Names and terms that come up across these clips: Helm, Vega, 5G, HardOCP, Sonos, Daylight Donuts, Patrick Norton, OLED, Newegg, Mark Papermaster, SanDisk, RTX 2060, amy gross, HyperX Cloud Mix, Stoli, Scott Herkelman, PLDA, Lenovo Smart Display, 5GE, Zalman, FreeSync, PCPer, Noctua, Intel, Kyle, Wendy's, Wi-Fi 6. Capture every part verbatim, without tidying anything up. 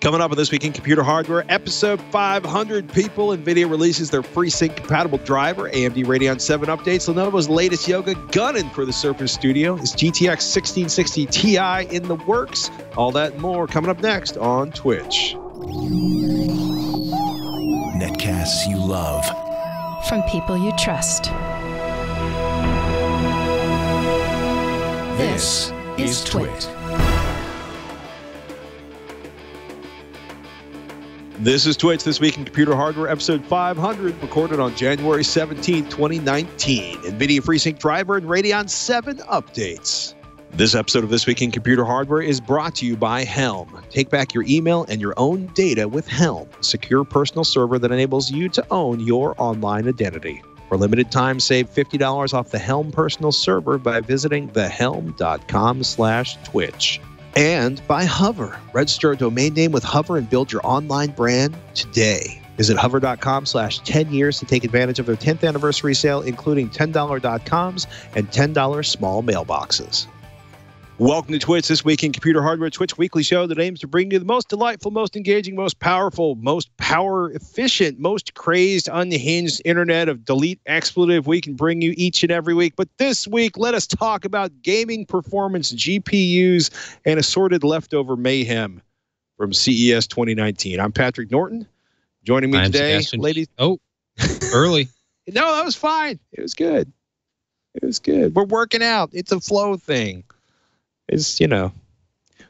Coming up on This Week in Computer Hardware, episode five hundred, people. Nvidia releases their FreeSync compatible driver, A M D Radeon seven updates, Lenovo's latest yoga, gunning for the Surface Studio. Is G T X sixteen sixty T I in the works? All that and more coming up next on Twitch. Netcasts you love. From people you trust. This is Twit. This is Twitch, This Week in Computer Hardware, episode five hundred, recorded on January seventeenth, twenty nineteen. NVIDIA FreeSync driver and Radeon seven updates. This episode of This Week in Computer Hardware is brought to you by Helm. Take back your email and your own data with Helm, a secure personal server that enables you to own your online identity. For a limited time, save fifty dollars off the Helm personal server by visiting the helm dot com slash twitch. And by Hover. Register a domain name with Hover and build your online brand today. Visit hover dot com slash ten years to take advantage of their tenth anniversary sale, including ten dollar dot coms and ten dollar small mailboxes. Welcome to Twitch, This Week in Computer Hardware, Twitch weekly show that aims to bring you the most delightful, most engaging, most powerful, most power-efficient, most crazed, unhinged internet of delete expletive we can bring you each and every week. But this week, let us talk about gaming performance, G P Us, and assorted leftover mayhem from C E S twenty nineteen. I'm Patrick Norton. Joining me I'm today, Sebastian. Ladies. Oh, early. No, that was fine. It was good. It was good. We're working out. It's a flow thing. It's, you know,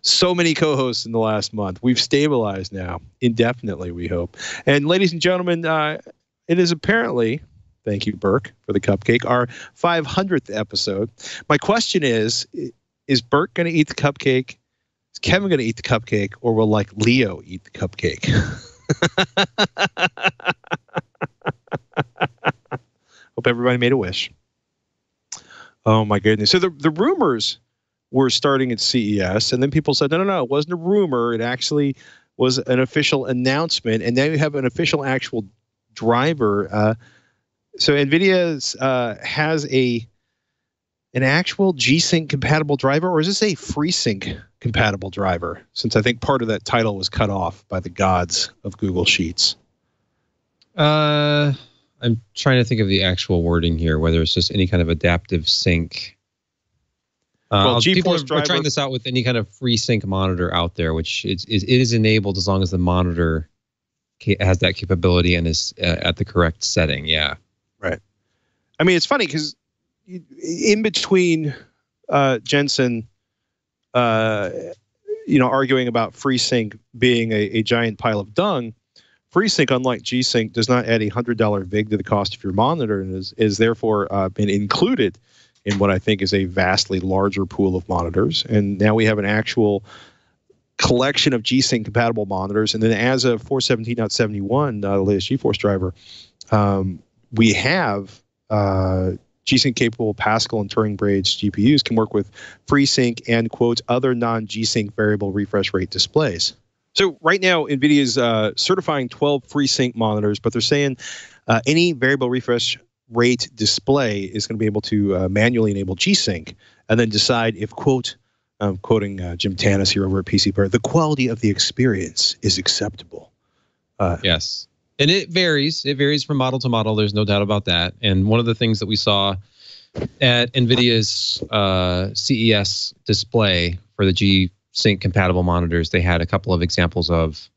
so many co-hosts in the last month. We've stabilized now indefinitely, we hope. And ladies and gentlemen, uh, it is apparently, thank you, Burke, for the cupcake, our five hundredth episode. My question is, is Burke going to eat the cupcake? Is Kevin going to eat the cupcake? Or will, like, Leo eat the cupcake? Hope everybody made a wish. Oh, my goodness. So the, the rumors... We're starting at C E S, and then people said, no, no, no, it wasn't a rumor. It actually was an official announcement, and now you have an official actual driver. Uh, so NVIDIA's uh, has a an actual G-Sync compatible driver, or is this a FreeSync compatible driver? Since I think part of that title was cut off by the gods of Google Sheets. Uh, I'm trying to think of the actual wording here, whether it's just any kind of adaptive sync. Uh, well, people are, driver, are trying this out with any kind of FreeSync monitor out there, which is, is, it is enabled as long as the monitor has that capability and is uh, at the correct setting. Yeah. Right. I mean, it's funny because in between uh, Jensen, uh, you know, arguing about FreeSync being a, a giant pile of dung, FreeSync, unlike G-Sync, does not add a one hundred dollar vig to the cost of your monitor and is, is therefore uh, been included in what I think is a vastly larger pool of monitors. And now we have an actual collection of G-Sync compatible monitors. And then as of four seventeen point seventy-one, uh, the latest GeForce driver, um, we have uh, G-Sync capable Pascal and Turing braids G P Us can work with FreeSync and, quote, other non-G-Sync variable refresh rate displays. So right now, NVIDIA is uh, certifying twelve FreeSync monitors, but they're saying uh, any variable refresh rate display is going to be able to uh, manually enable G-Sync and then decide if, quote, I'm quoting uh, Jim Tannis here over at PCPer, the quality of the experience is acceptable. Uh, yes. And it varies. It varies from model to model. There's no doubt about that. And one of the things that we saw at NVIDIA's uh, C E S display for the G-Sync compatible monitors, they had a couple of examples of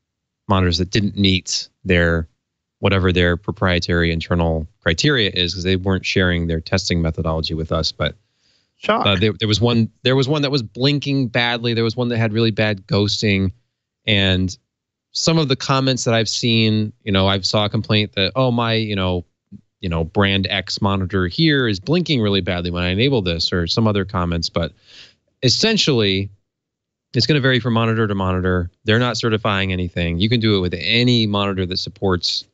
monitors that didn't meet their whatever their proprietary internal criteria is, because they weren't sharing their testing methodology with us. But uh, there, there was one, there was one that was blinking badly. There was one that had really bad ghosting, and some of the comments that I've seen, you know, I've saw a complaint that, oh, my, you know, you know, brand X monitor here is blinking really badly when I enable this, or some other comments. But essentially, it's going to vary from monitor to monitor. They're not certifying anything. You can do it with any monitor that supports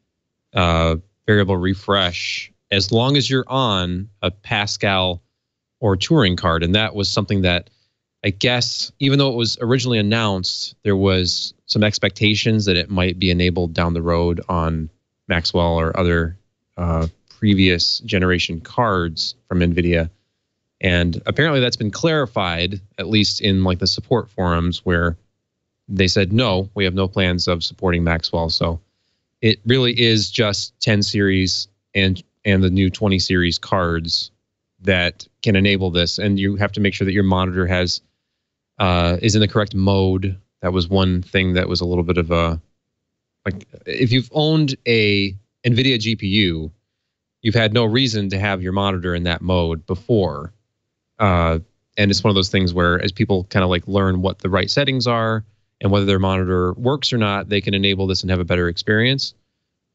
Uh, variable refresh as long as you're on a Pascal or Turing card. And that was something that, I guess, even though it was originally announced, there was some expectations that it might be enabled down the road on Maxwell or other uh, previous generation cards from NVIDIA. And apparently that's been clarified, at least in like the support forums, where they said, no, we have no plans of supporting Maxwell. So it really is just ten series and and the new twenty series cards that can enable this. And you have to make sure that your monitor has uh, is in the correct mode. That was one thing that was a little bit of a, like, if you've owned a NVIDIA G P U, you've had no reason to have your monitor in that mode before. Uh, and it's one of those things where as people kind of like learn what the right settings are and whether their monitor works or not, they can enable this and have a better experience.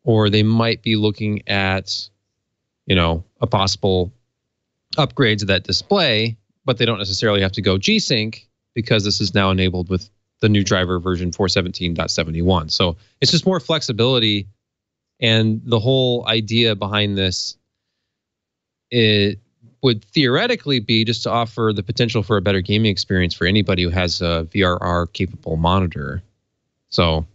Or they might be looking at, you know, a possible upgrade to that display, but they don't necessarily have to go G-Sync because this is now enabled with the new driver version four seventeen point seventy-one. So it's just more flexibility. And the whole idea behind this, it would theoretically be just to offer the potential for a better gaming experience for anybody who has a V R R-capable monitor. So,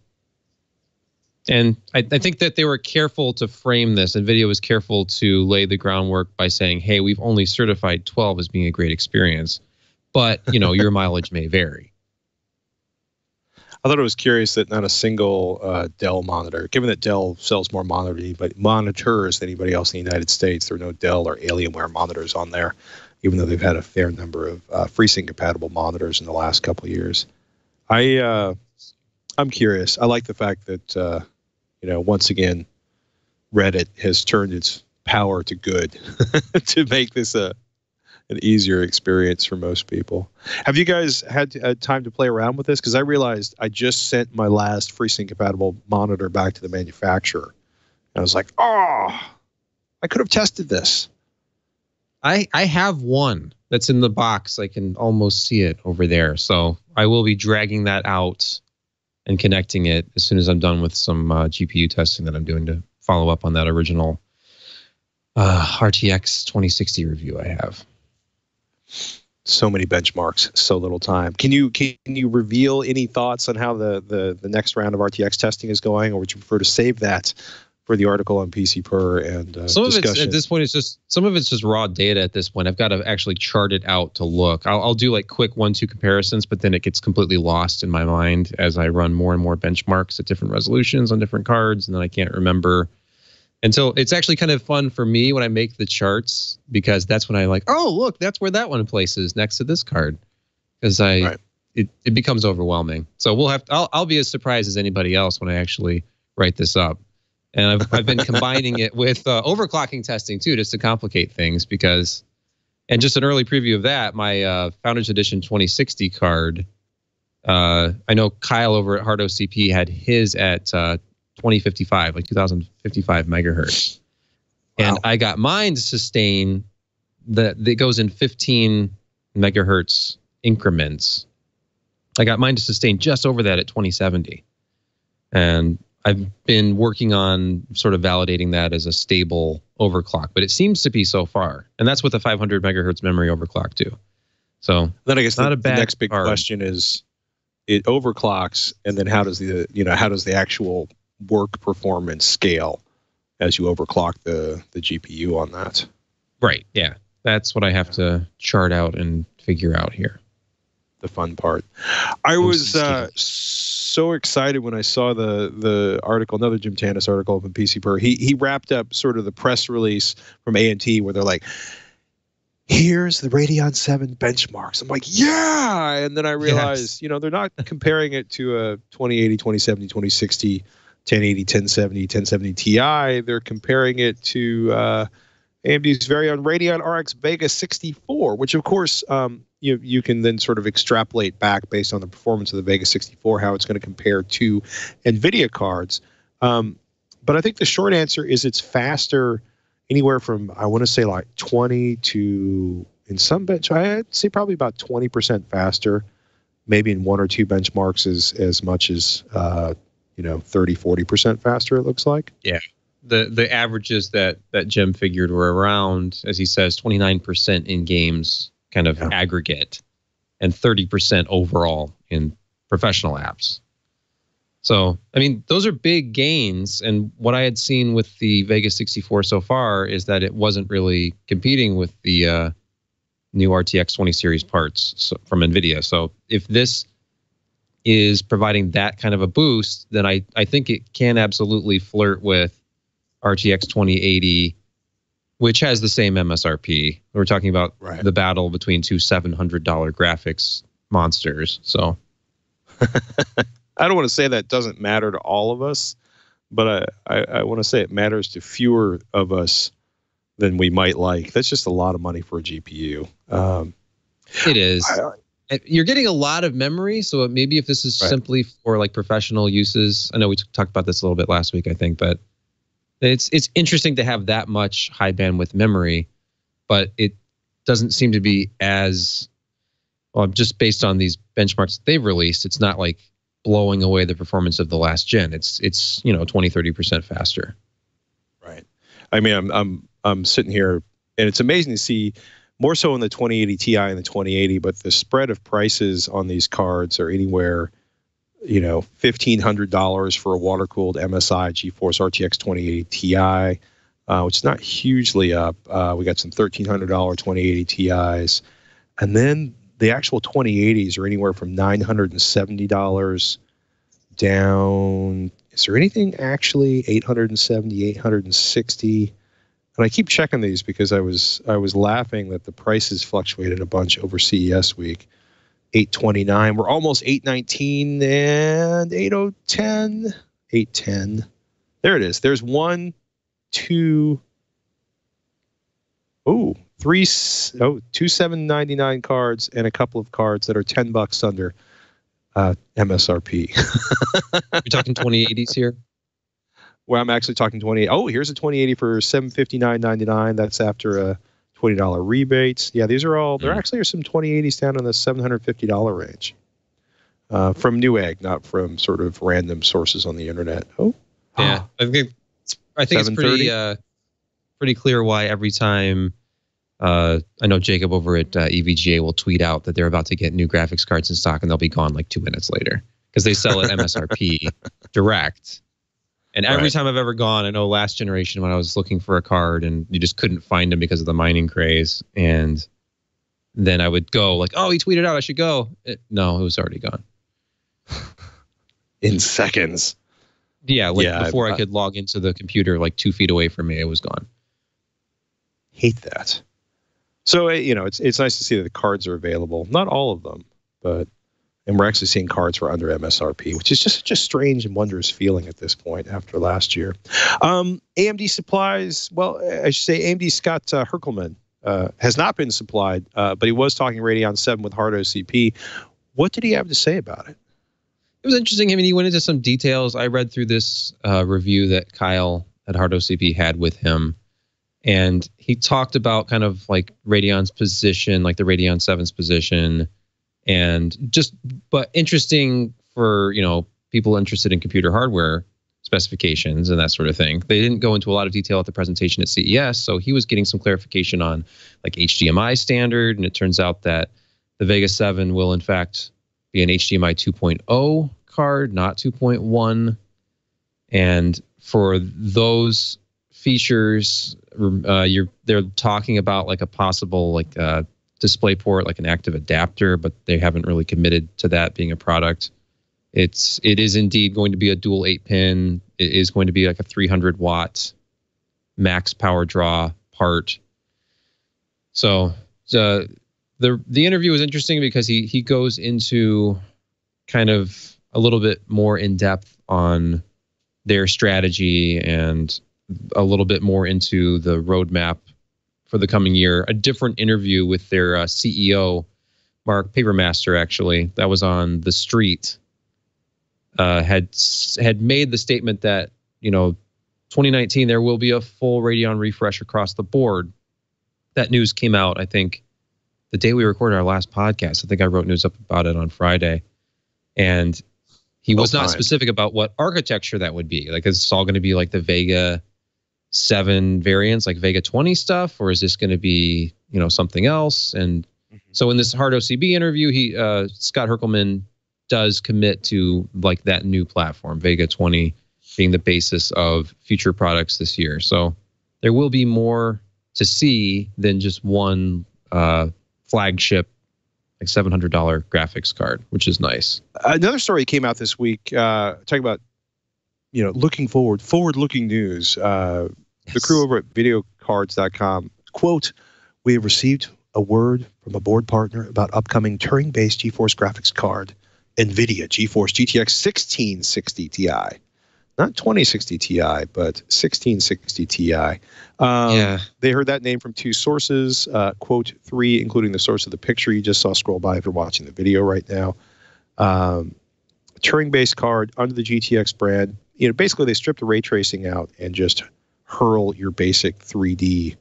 and I, I think that they were careful to frame this. NVIDIA was careful to lay the groundwork by saying, hey, we've only certified twelve as being a great experience, but, you know, your mileage may vary. I thought it was curious that not a single uh, Dell monitor, given that Dell sells more monitor, but monitors than anybody else in the United States, there are no Dell or Alienware monitors on there, even though they've had a fair number of uh, FreeSync compatible monitors in the last couple of years. I, uh, I'm curious. I like the fact that, uh, you know, once again, Reddit has turned its power to good to make this a an easier experience for most people. Have you guys had uh, time to play around with this? Because I realized I just sent my last FreeSync compatible monitor back to the manufacturer. And I was like, oh, I could have tested this. I I have one that's in the box. I can almost see it over there. So I will be dragging that out and connecting it as soon as I'm done with some uh, G P U testing that I'm doing to follow up on that original uh, R T X twenty sixty review I have. So many benchmarks, so little time. Can you can you reveal any thoughts on how the, the, the next round of R T X testing is going, or would you prefer to save that for the article on PCPer and uh, some of discussion? It's, at this point, it's just some of it's just raw data. At this point, I've got to actually chart it out to look. I'll, I'll do like quick one-two comparisons, but then it gets completely lost in my mind as I run more and more benchmarks at different resolutions on different cards, and then I can't remember. And so it's actually kind of fun for me when I make the charts, because that's when I like, oh, look, that's where that one places next to this card, because I right. it, it becomes overwhelming. So we'll have to, I'll I'll be as surprised as anybody else when I actually write this up. And I've I've been combining it with uh, overclocking testing too, just to complicate things, because, and just an early preview of that, my uh, Founders Edition twenty sixty card. Uh, I know Kyle over at HardOCP had his at. Uh, twenty fifty-five, like two thousand fifty-five megahertz. Wow. And I got mine to sustain that that goes in fifteen megahertz increments. I got mine to sustain just over that at twenty seventy. And I've been working on sort of validating that as a stable overclock, but it seems to be so far. And that's with a five hundred megahertz memory overclock too. So then I guess not the, a bad the next big card. question is it overclocks, and then how does the you know how does the actual work performance scale as you overclock the the G P U on that? Right, yeah. That's what I have to chart out and figure out here. The fun part. I was uh, so excited when I saw the the article, another Jim Tannis article up in PCPer. He, he wrapped up sort of the press release from A M D where they're like, here's the Radeon seven benchmarks. I'm like, yeah! And then I realized, yes. you know, they're not comparing it to a twenty eighty, twenty seventy, twenty sixty, ten eighty, ten seventy, ten seventy Ti. They're comparing it to uh, A M D's very own Radeon R X Vega sixty-four, which, of course, um, you you can then sort of extrapolate back based on the performance of the Vega sixty-four, how it's going to compare to NVIDIA cards. Um, but I think the short answer is it's faster anywhere from, I want to say, like twenty to, in some bench, I'd say probably about twenty percent faster, maybe in one or two benchmarks as, as much as, uh, you know, thirty, forty percent faster, it looks like. Yeah. The the averages that, that Jim figured were around, as he says, twenty-nine percent in games, kind of yeah. aggregate, and thirty percent overall in professional apps. So, I mean, those are big gains. And what I had seen with the Vega sixty-four so far is that it wasn't really competing with the uh, new R T X twenty series parts from NVIDIA. So if this is providing that kind of a boost, then I, I think it can absolutely flirt with R T X twenty eighty, which has the same M S R P. We're talking about right. the battle between two seven hundred dollar graphics monsters. So I don't want to say that doesn't matter to all of us, but I, I, I want to say it matters to fewer of us than we might like. That's just a lot of money for a G P U. Um, it is. I, You're getting a lot of memory, so maybe if this is right. simply for like professional uses, I know we talked about this a little bit last week, I think, but it's it's interesting to have that much high bandwidth memory, but it doesn't seem to be as well. Just based on these benchmarks that they've released, it's not like blowing away the performance of the last gen. It's it's you know twenty, thirty percent faster. Right. I mean, I'm I'm I'm sitting here, and it's amazing to see. More so in the twenty eighty Ti and the twenty eighty, but the spread of prices on these cards are anywhere, you know, fifteen hundred dollars for a water-cooled M S I GeForce R T X twenty eighty Ti, uh, which is not hugely up. Uh, we got some thirteen hundred dollar twenty eighty Ti's. And then the actual twenty eighties are anywhere from nine hundred seventy dollars down. Is there anything actually eight hundred seventy, eight hundred sixty? And I keep checking these because I was I was laughing that the prices fluctuated a bunch over C E S week. eight twenty-nine, we're almost eight nineteen and eight oh ten, eight ten. There it is. There's one, two, oh, three, oh, two seven ninety-nine cards and a couple of cards that are ten bucks under uh, M S R P. You're talking twenty eighties here. Well, I'm actually talking twenty eighty. Oh, here's a twenty eighty for seven fifty-nine ninety-nine. That's after a twenty dollar rebates. Yeah, these are all, there actually are some twenty eighties down in the seven hundred fifty dollar range uh, from Newegg, not from sort of random sources on the internet. Oh, yeah. I think it's, I think it's pretty, uh, pretty clear why every time uh, I know Jacob over at uh, E V G A will tweet out that they're about to get new graphics cards in stock and they'll be gone like two minutes later because they sell at M S R P direct. And every right. time I've ever gone, I know last generation when I was looking for a card and you just couldn't find them because of the mining craze. And then I would go like, oh, he tweeted out, I should go. It, no, it was already gone. In seconds. Yeah, like yeah, before I, I could log into the computer like two feet away from me, it was gone. Hate that. So, you know, it's it's nice to see that the cards are available. Not all of them, but... And we're actually seeing cards for under M S R P, which is just such a strange and wondrous feeling at this point after last year. Um, A M D supplies, well, I should say A M D Scott uh, Herkelman uh, has not been supplied, uh, but he was talking Radeon seven with HardOCP. What did he have to say about it? It was interesting. I mean, he went into some details. I read through this uh, review that Kyle at HardOCP had with him, and he talked about kind of like Radeon's position, like the Radeon seven's position. And just, but interesting for, you know, people interested in computer hardware specifications and that sort of thing. They didn't go into a lot of detail at the presentation at C E S, so he was getting some clarification on like H D M I standard, and it turns out that the Vega seven will in fact be an H D M I two point oh card, not two point one. And for those features, uh, you're they're talking about like a possible like uh, DisplayPort, like an active adapter, but they haven't really committed to that being a product. It's it is indeed going to be a dual eight pin. It is going to be like a three hundred watt max power draw part. So uh, the the interview was interesting because he he goes into kind of a little bit more in depth on their strategy and a little bit more into the roadmap for the coming year. A different interview with their uh, C E O, Mark Papermaster, actually, that was on The Street, uh, had had made the statement that, you know, twenty nineteen, there will be a full Radeon refresh across the board. That news came out, I think, the day we recorded our last podcast. I think I wrote news up about it on Friday. And he was not specific about what architecture that would be. Like, it's all going to be like the Vega seven variants, like Vega twenty stuff, or is this going to be, you know, something else? And mm-hmm. so in this HardOCP interview, he uh, Scott Herkelman does commit to like that new platform, Vega twenty being the basis of future products this year. So there will be more to see than just one uh, flagship like seven hundred dollar graphics card, which is nice. Another story came out this week, uh, talking about, you know, looking forward, forward-looking news. Uh, yes. The crew over at video cards dot com, quote, "We have received a word from a board partner about upcoming Turing-based GeForce graphics card, Nvidia GeForce G T X sixteen sixty T I. Not twenty sixty T I, but sixteen sixty T I. Um, yeah. They heard that name from two sources, uh, quote, three, including the source of the picture you just saw scroll by if you're watching the video right now. Um, Turing-based card under the G T X brand. You know, basically, they stripped the ray tracing out and just hurl your basic three D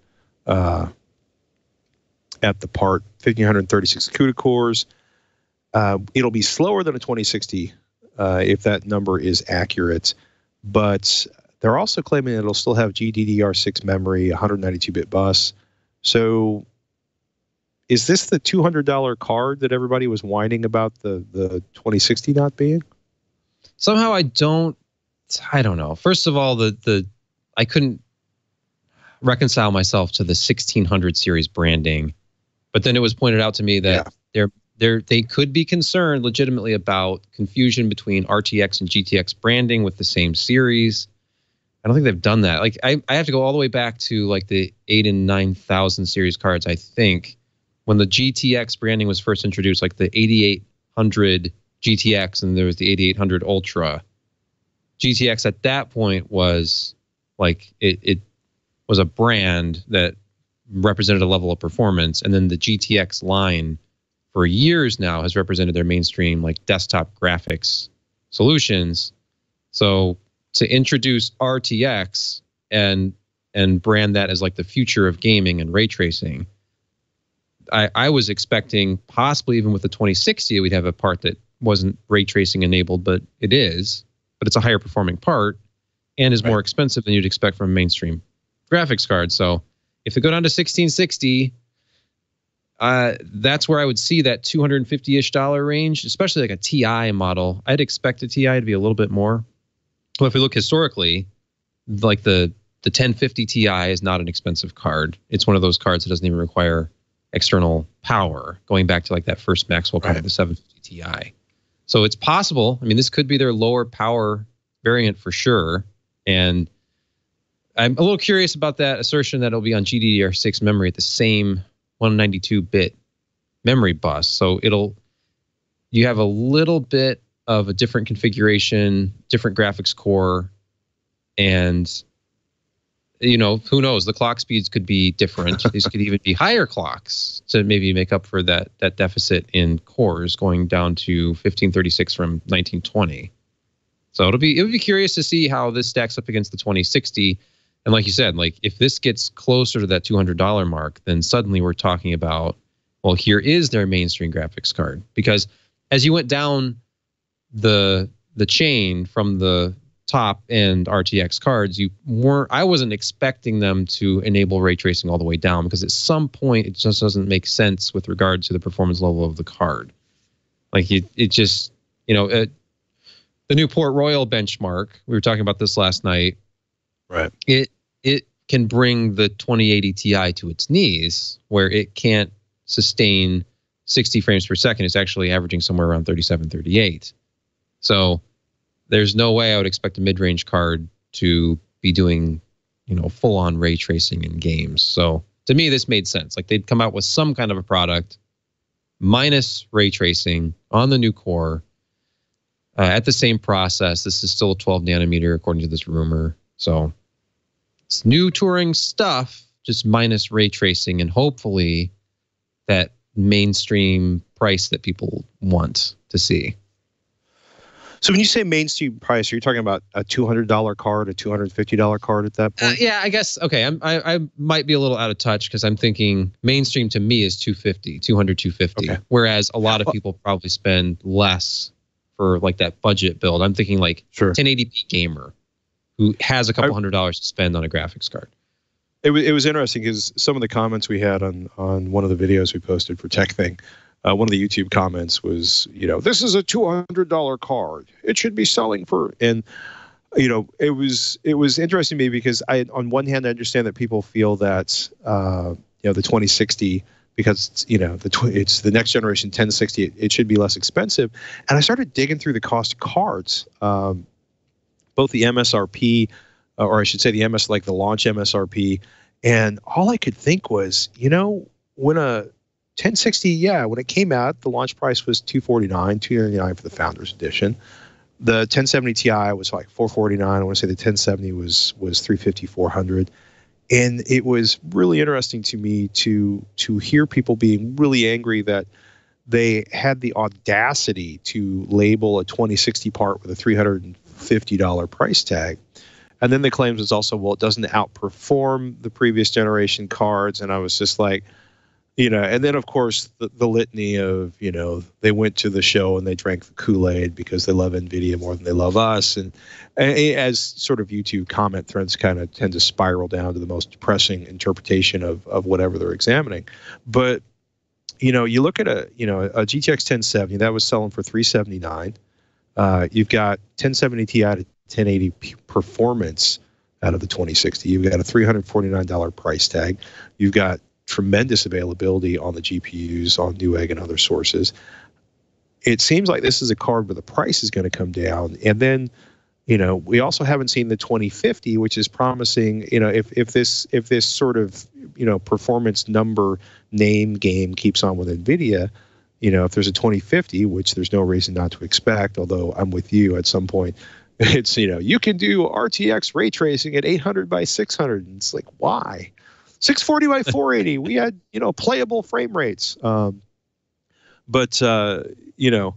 uh, at the part. fifteen thirty-six CUDA cores. Uh, it'll be slower than a twenty sixty, uh, if that number is accurate. But they're also claiming it'll still have G D D R six memory, one ninety-two bit bus. So is this the two hundred dollar card that everybody was whining about the, the twenty sixty not being? Somehow I don't, I don't know. First of all, the the I couldn't reconcile myself to the sixteen hundred series branding. But then it was pointed out to me that yeah. they're They're, they could be concerned legitimately about confusion between R T X and G T X branding with the same series. I don't think they've done that. Like I, I have to go all the way back to like the eight and nine thousand series cards, I think, when the G T X branding was first introduced, like the eighty-eight hundred G T X and there was the eighty-eight hundred Ultra. G T X at that point was like it, it was a brand that represented a level of performance, and then the G T X line for years now has represented their mainstream like desktop graphics solutions. So to introduce R T X and and brand that as like the future of gaming and ray tracing, I, I was expecting possibly even with the twenty sixty we'd have a part that wasn't ray tracing enabled, but it is, but it's a higher performing part and is right. more expensive than you'd expect from a mainstream graphics card. So if they go down to sixteen sixty, Uh, that's where I would see that two hundred fifty-ish dollar range, especially like a T I model. I'd expect a T I to be a little bit more. But if we look historically, like the the ten fifty T I is not an expensive card. It's one of those cards that doesn't even require external power, going back to like that first Maxwell card, right. the seven fifty T I. So it's possible. I mean, this could be their lower power variant for sure. And I'm a little curious about that assertion that it'll be on G D D R six memory at the same one ninety-two bit memory bus. So it'll, you have a little bit of a different configuration, different graphics core, and, you know, who knows? The clock speeds could be different. These could even be higher clocks to maybe make up for that that deficit in cores going down to fifteen thirty-six from nineteen twenty. So it'll be, it'll be curious to see how this stacks up against the twenty sixty. And like you said, like if this gets closer to that two hundred dollar mark, then suddenly we're talking about, well, here is their mainstream graphics card. Because as you went down the the chain from the top end R T X cards, you weren't, I wasn't expecting them to enable ray tracing all the way down, because at some point it just doesn't make sense with regard to the performance level of the card. Like it, it just, you know, it, the new Port Royal benchmark, we were talking about this last night. Right. It, it can bring the twenty eighty T I to its knees, where it can't sustain sixty frames per second. It's actually averaging somewhere around thirty-seven, thirty-eight. So there's no way I would expect a mid-range card to be doing, you know, full-on ray tracing in games. So to me, this made sense. Like they'd come out with some kind of a product minus ray tracing on the new core uh, at the same process. This is still a twelve nanometer according to this rumor. So it's new Turing stuff, just minus ray tracing, and hopefully that mainstream price that people want to see. So when you say mainstream price, are you talking about a two hundred dollar card, a two hundred fifty dollar card at that point? Uh, yeah, I guess. Okay, I'm, I I might be a little out of touch, because I'm thinking mainstream to me is two fifty, two hundred, two fifty. Okay. Whereas a lot of people probably spend less for like that budget build. I'm thinking like sure. ten eighty p gamer who has a couple hundred dollars to spend on a graphics card. It, w it was interesting because some of the comments we had on on one of the videos we posted for Tech Thing, uh, one of the YouTube comments was, you know, this is a two hundred dollar card. It should be selling for, and, you know, it was it was interesting to me because I, on one hand, I understand that people feel that, uh, you know, the twenty sixty, because, you know, the tw it's the next generation ten sixty. It, it should be less expensive. And I started digging through the cost of cards, um, both the M S R P, or I should say the M S, like the launch M S R P. And all I could think was, you know, when a ten sixty, yeah, when it came out, the launch price was two forty-nine, two ninety-nine for the Founders Edition. The ten seventy T I was like four forty-nine. I want to say the ten seventy was was three fifty, four hundred, and it was really interesting to me to to hear people being really angry that they had the audacity to label a twenty sixty part with a three hundred fifty dollar price tag, and then the claims was also, well, it doesn't outperform the previous generation cards, and I was just like, you know, and then of course the, the litany of, you know, they went to the show and they drank the Kool-Aid because they love Nvidia more than they love us, and, and as sort of YouTube comment threads kind of tend to spiral down to the most depressing interpretation of of whatever they're examining. But you know, you look at a you know a G T X ten seventy that was selling for three seventy-nine. Uh, you've got ten seventy T I to ten eighty performance out of the twenty sixty. You've got a three hundred forty-nine dollar price tag. You've got tremendous availability on the G P Us, on Newegg and other sources. It seems like this is a card where the price is going to come down. And then, you know, we also haven't seen the twenty fifty, which is promising. You know, if if this if this sort of, you know, performance number name game keeps on with Nvidia, you know, if there's a twenty fifty, which there's no reason not to expect, although I'm with you at some point, it's, you know, you can do R T X ray tracing at eight hundred by six hundred. And it's like, why? six forty by four eighty. We had, you know, playable frame rates. Um, but, uh, you know,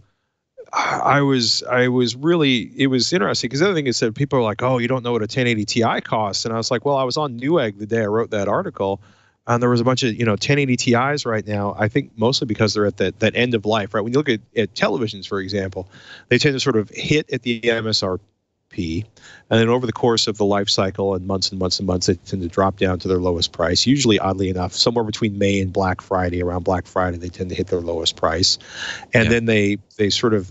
I was, I was really, it was interesting because the other thing is that people are like, oh, you don't know what a ten eighty T I costs. And I was like, well, I was on Newegg the day I wrote that article, and there was a bunch of, you know, ten eighty T Is right now, I think mostly because they're at that, that end of life, right? When you look at, at televisions, for example, they tend to sort of hit at the M S R P. And then over the course of the life cycle and months and months and months, they tend to drop down to their lowest price. Usually, oddly enough, somewhere between May and Black Friday, around Black Friday, they tend to hit their lowest price. And yeah. then they they sort of,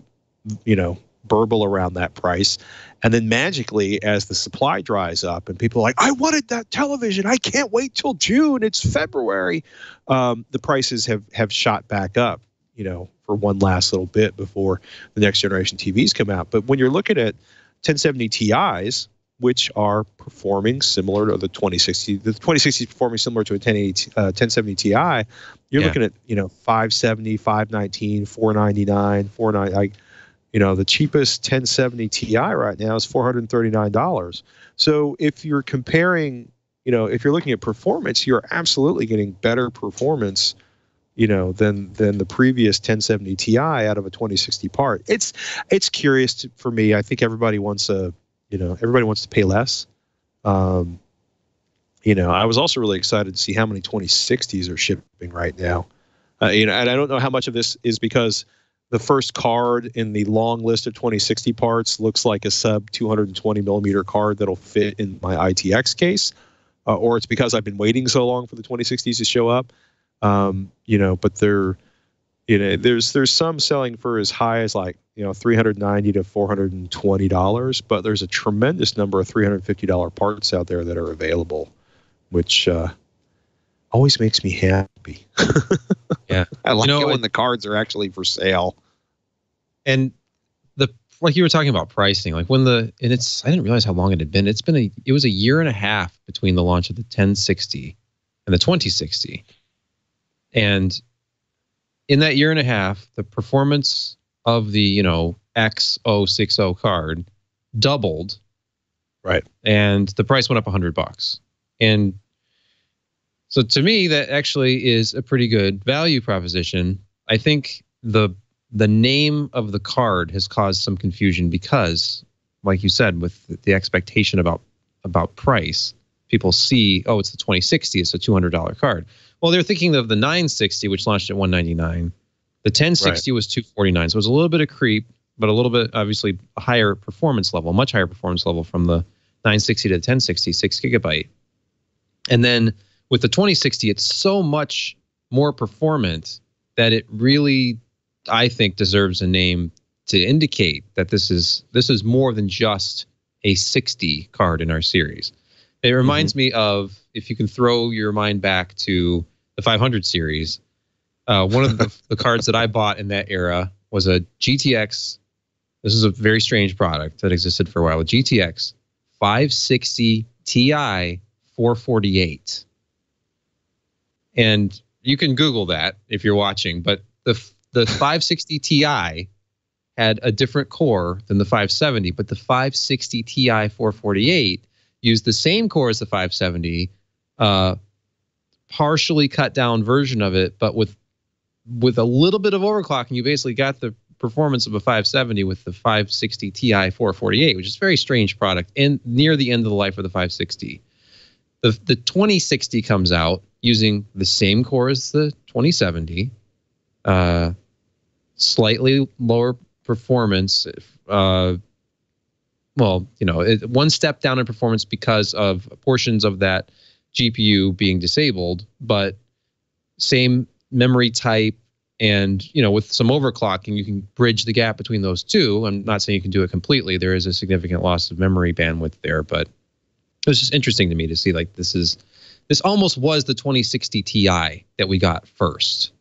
you know, burble around that price. And then magically, as the supply dries up and people are like, I wanted that television, I can't wait till June, it's February, um, the prices have, have shot back up, you know, for one last little bit before the next generation T Vs come out. But when you're looking at ten seventy T Is, which are performing similar to the twenty sixty, the twenty sixty is performing similar to a ten eighty, uh, ten seventy T I. You're yeah. looking at, you know, five seventy, five nineteen, four ninety-nine, four ninety. I, you know, the cheapest ten seventy T I right now is four hundred thirty-nine dollars. So if you're comparing, you know, if you're looking at performance, you're absolutely getting better performance, you know, than than the previous ten seventy T I out of a twenty sixty part. It's it's curious to, for me. I think everybody wants a, you know, everybody wants to pay less. Um, you know, I was also really excited to see how many twenty sixties are shipping right now. Uh, you know, and I don't know how much of this is because the first card in the long list of twenty sixty parts looks like a sub two hundred twenty millimeter card that'll fit in my I T X case, uh, or it's because I've been waiting so long for the twenty sixties to show up. Um, you know, but they're, you know, there's, there's some selling for as high as like, you know, three ninety to four twenty dollars, but there's a tremendous number of three hundred fifty dollar parts out there that are available, which, uh, always makes me happy. Yeah. I like, you know, it when it, the cards are actually for sale. And the, like you were talking about pricing, like when the, and it's, I didn't realize how long it had been. It's been a, it was a year and a half between the launch of the ten sixty and the twenty sixty. And in that year and a half, the performance of the, you know, X oh sixty card doubled. Right. And the price went up a hundred bucks. And so to me, that actually is a pretty good value proposition. I think the, the name of the card has caused some confusion because, like you said, with the expectation about, about price, people see, oh, it's the twenty sixty, it's a two hundred dollar card. Well, they're thinking of the nine sixty, which launched at one ninety-nine. The ten sixty right. was two forty-nine, so it was a little bit of creep, but a little bit, obviously, higher performance level, much higher performance level from the nine sixty to the ten sixty, six gigabyte. And then with the twenty sixty, it's so much more performant that it really, I think, deserves a name to indicate that this is this is more than just a sixty card in our series. It reminds mm-hmm. me of, if you can throw your mind back to the five hundred series, Uh, one of the, the cards that I bought in that era was a G T X. This is a very strange product that existed for a while. A G T X five sixty T I four forty-eight. And you can Google that if you're watching, but the the five sixty T I had a different core than the five seventy, but the five sixty T I four forty-eight used the same core as the five seventy, uh, partially cut down version of it, but with with a little bit of overclocking, you basically got the performance of a five seventy with the five sixty T I four forty-eight, which is a very strange product, and near the end of the life of the five sixty. The, the twenty sixty comes out using the same core as the twenty seventy, uh, slightly lower performance. Uh, well, you know, it, one step down in performance because of portions of that G P U being disabled, but same memory type. And, you know, with some overclocking, you can bridge the gap between those two. I'm not saying you can do it completely. There is a significant loss of memory bandwidth there, but it was just interesting to me to see, like, this is, this almost was the twenty sixty T I that we got first.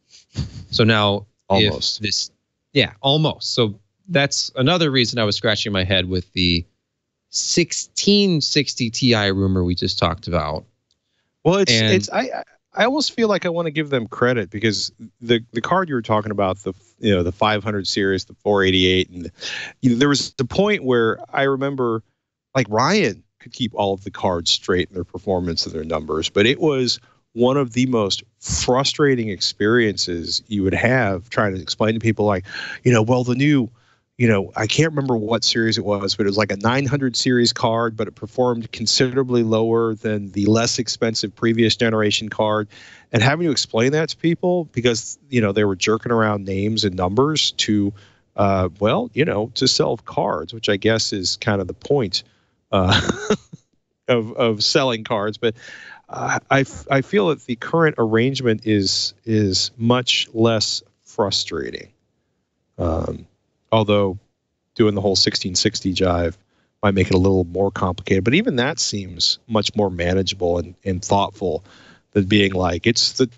So now almost this, yeah, almost. So that's another reason I was scratching my head with the sixteen sixty T I rumor we just talked about. Well, it's, and it's, I, I I almost feel like I want to give them credit because the the card you were talking about, the you know the five hundred series, the four eighty-eight, and the, you know, there was the point where I remember, like, Ryan could keep all of the cards straight in their performance and their numbers, but it was one of the most frustrating experiences you would have trying to explain to people, like, you know, well, the new, you know, I can't remember what series it was, but it was like a nine hundred series card, but it performed considerably lower than the less expensive previous generation card. And having to explain that to people because, you know, they were jerking around names and numbers to, uh, well, you know, to sell cards, which I guess is kind of the point uh, of of selling cards. But uh, I, I feel that the current arrangement is, is much less frustrating. Um Although doing the whole sixteen sixty jive might make it a little more complicated. But even that seems much more manageable and, and thoughtful than being like, it's the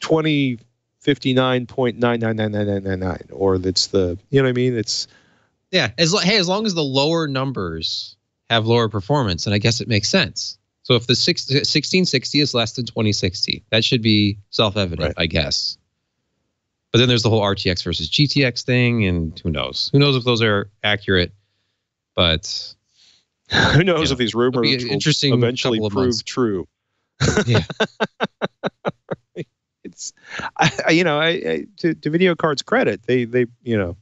twenty fifty-nine point nine nine nine nine nine nine, or it's the, you know what I mean? It's, yeah, as, hey, as long as the lower numbers have lower performance, and I guess it makes sense. So if the sixteen sixty is less than twenty sixty, that should be self-evident, right? I guess. But then there's the whole R T X versus G T X thing, and who knows? Who knows if those are accurate? But who knows, you know, if these rumors will eventually prove months. true? Yeah, it's I, I, you know, I, I to, to video cards' credit, they they you know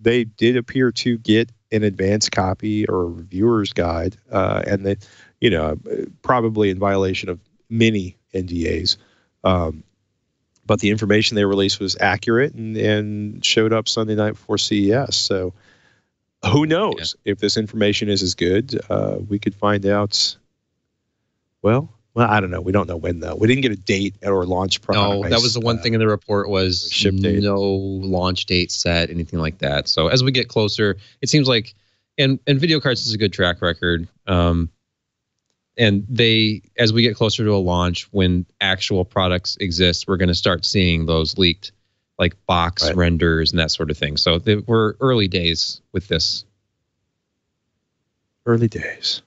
they did appear to get an advanced copy or a reviewer's guide, uh, and they, you know, probably in violation of many N D As. Um, But the information they released was accurate and, and showed up Sunday night before C E S. So who knows yeah. if this information is as good? Uh, we could find out. Well, well, I don't know. We don't know when, though. We didn't get a date or launch price. No, that was the one uh, thing in the report was ship date. No launch date set, anything like that. So as we get closer, it seems like, and, and video cards is a good track record. Um, And they, as we get closer to a launch, when actual products exist, we're going to start seeing those leaked, like box right. renders and that sort of thing. So they, we're early days with this. Early days.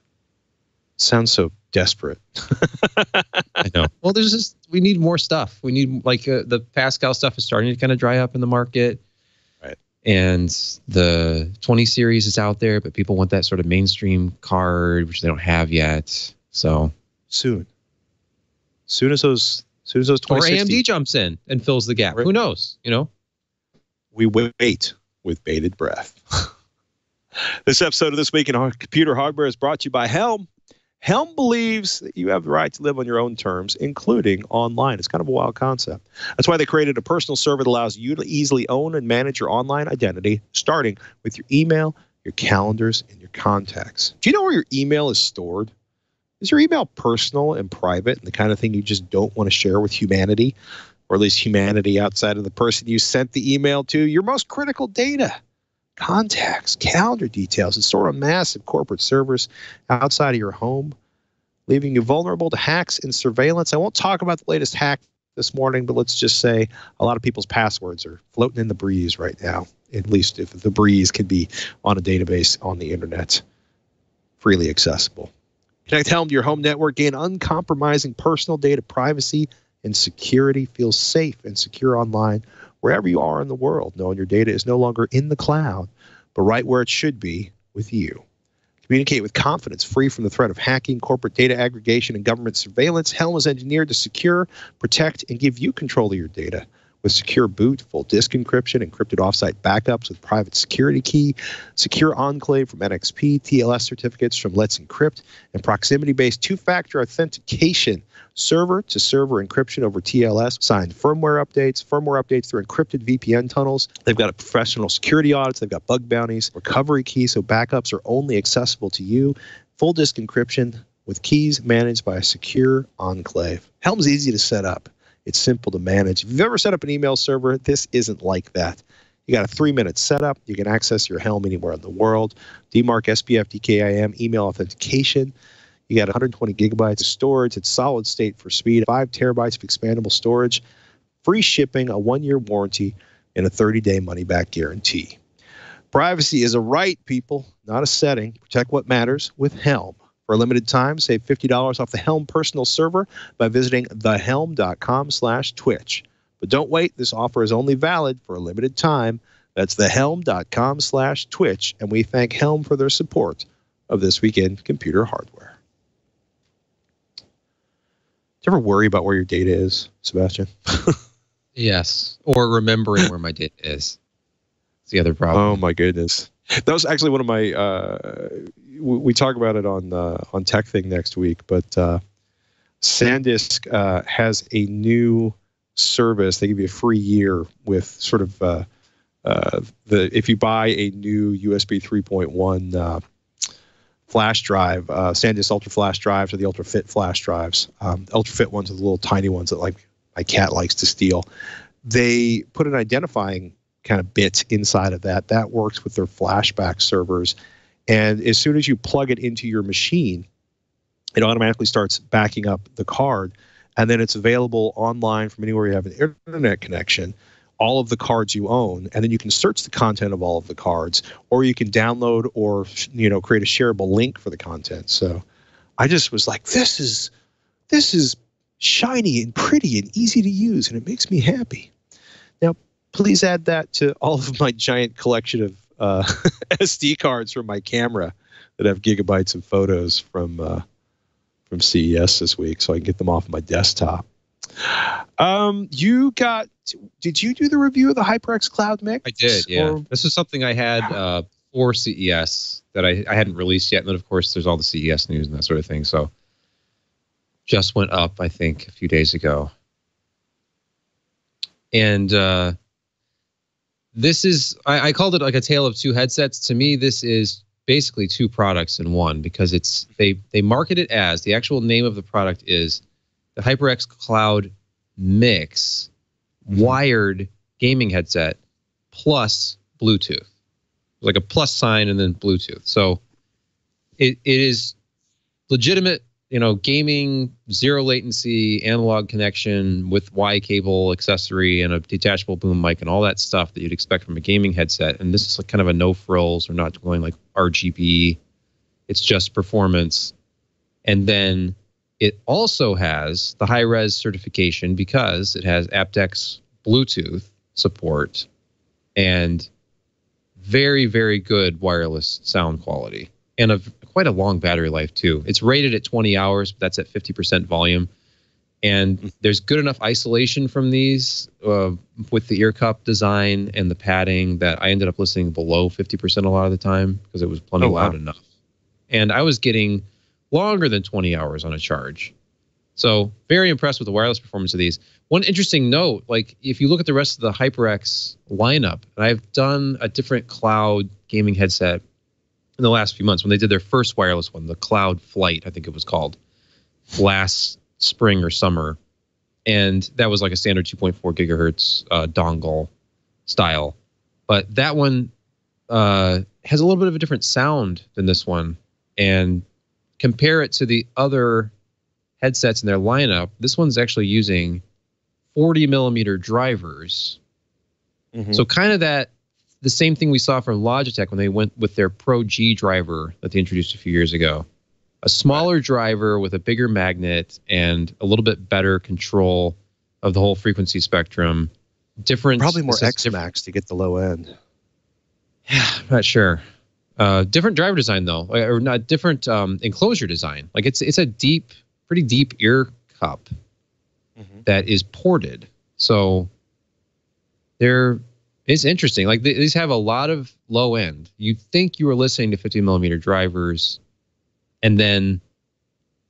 Sounds so desperate. I know. Well, there's just, we need more stuff. We need, like, uh, the Pascal stuff is starting to kind of dry up in the market. Right. And the twenty series is out there, but people want that sort of mainstream card, which they don't have yet. So soon, soon as those, soon as those twenty sixty, or A M D jumps in and fills the gap. Who knows? You know, we wait with bated breath. This episode of This Week in Computer Hardware is brought to you by Helm. Helm believes that you have the right to live on your own terms, including online. It's kind of a wild concept. That's why they created a personal server that allows you to easily own and manage your online identity, starting with your email, your calendars, and your contacts. Do you know where your email is stored? Is your email personal and private and the kind of thing you just don't want to share with humanity, or at least humanity outside of the person you sent the email to? Your most critical data, contacts, calendar details, and stored on massive corporate servers outside of your home, leaving you vulnerable to hacks and surveillance. I won't talk about the latest hack this morning, but let's just say a lot of people's passwords are floating in the breeze right now, at least if the breeze can be on a database on the internet, freely accessible. Connect Helm to your home network. Gain uncompromising personal data privacy and security. Feel safe and secure online wherever you are in the world, knowing your data is no longer in the cloud, but right where it should be with you. Communicate with confidence, free from the threat of hacking, corporate data aggregation, and government surveillance. Helm is engineered to secure, protect, and give you control of your data with secure boot, full disk encryption, encrypted offsite backups with private security key, secure enclave from N X P, T L S certificates from Let's Encrypt, and proximity-based two-factor authentication, server-to-server encryption over T L S, signed firmware updates, firmware updates through encrypted V P N tunnels. They've got a professional security audits. They've got bug bounties, recovery keys, so backups are only accessible to you, full disk encryption with keys managed by a secure enclave. Helm's easy to set up. It's simple to manage. If you've ever set up an email server, this isn't like that. You got a three-minute setup. You can access your Helm anywhere in the world. D MARC, S P F, D K I M, email authentication. You got one hundred twenty gigabytes of storage. It's solid state for speed, five terabytes of expandable storage, free shipping, a one-year warranty, and a thirty-day money-back guarantee. Privacy is a right, people, not a setting. Protect what matters with Helm. For a limited time, save fifty dollars off the Helm personal server by visiting the helm dot com slash twitch. But don't wait. This offer is only valid for a limited time. That's the helm dot com slash twitch, and we thank Helm for their support of This Week in Computer Hardware. Do you ever worry about where your data is, Sebastian? Yes, or remembering where my data is. It's the other problem. Oh, my goodness. That was actually one of my, uh, we, we talk about it on uh, on Tech Thing next week, but uh, SanDisk uh, has a new service. They give you a free year with sort of, uh, uh, the if you buy a new U S B three point one uh, flash drive, uh, SanDisk Ultra Flash drives or the Ultra Fit flash drives. Um, Ultra Fit ones are the little tiny ones that like my cat likes to steal. They put an identifying kind of bits inside of that. That works with their flashback servers. And as soon as you plug it into your machine, it automatically starts backing up the card. And then it's available online from anywhere you have an internet connection, all of the cards you own. And then you can search the content of all of the cards, or you can download or, you know, create a shareable link for the content. So I just was like, this is, this is shiny and pretty and easy to use. And it makes me happy. Now, please add that to all of my giant collection of uh, S D cards from my camera that have gigabytes of photos from uh, from C E S this week, so I can get them off my desktop. Um, you got? Did you do the review of the HyperX Cloud Mix? I did. Yeah, or? This is something I had uh, for C E S that I, I hadn't released yet, and then of course there's all the C E S news and that sort of thing. So just went up, I think, a few days ago, and. Uh, This is, I, I called it like a tale of two headsets. To me, this is basically two products in one, because it's they they market it as, the actual name of the product is the HyperX Cloud Mix Wired Gaming Headset plus Bluetooth. Like a plus sign and then Bluetooth. So it it is legitimate, you know, gaming, zero latency, analog connection with Y cable accessory and a detachable boom mic and all that stuff that you'd expect from a gaming headset. And this is like kind of a no frills, or not going like R G B. It's just performance. And then it also has the high res certification because it has AptX Bluetooth support and very, very good wireless sound quality. And a quite a long battery life too. It's rated at twenty hours, but that's at fifty percent volume. And there's good enough isolation from these uh, with the ear cup design and the padding that I ended up listening below fifty percent a lot of the time because it was plenty oh, wow. loud enough. And I was getting longer than twenty hours on a charge. So very impressed with the wireless performance of these. One interesting note, like if you look at the rest of the HyperX lineup, and I've done a different cloud gaming headset in the last few months, when they did their first wireless one, the Cloud Flight, I think it was called, last spring or summer, and that was like a standard two point four gigahertz uh, dongle style. But that one uh, has a little bit of a different sound than this one, and compare it to the other headsets in their lineup, this one's actually using forty millimeter drivers. Mm-hmm. So kind of that, the same thing we saw from Logitech when they went with their Pro-G driver that they introduced a few years ago. A smaller driver with a bigger magnet and a little bit better control of the whole frequency spectrum. Different, probably more X-Max to get the low end. Yeah, I'm not sure. Uh, different driver design though, or not different um, enclosure design. Like it's it's a deep, pretty deep ear cup mm-hmm. that is ported. So they're it's interesting. Like they, these have a lot of low end. You think you were listening to fifty millimeter drivers, and then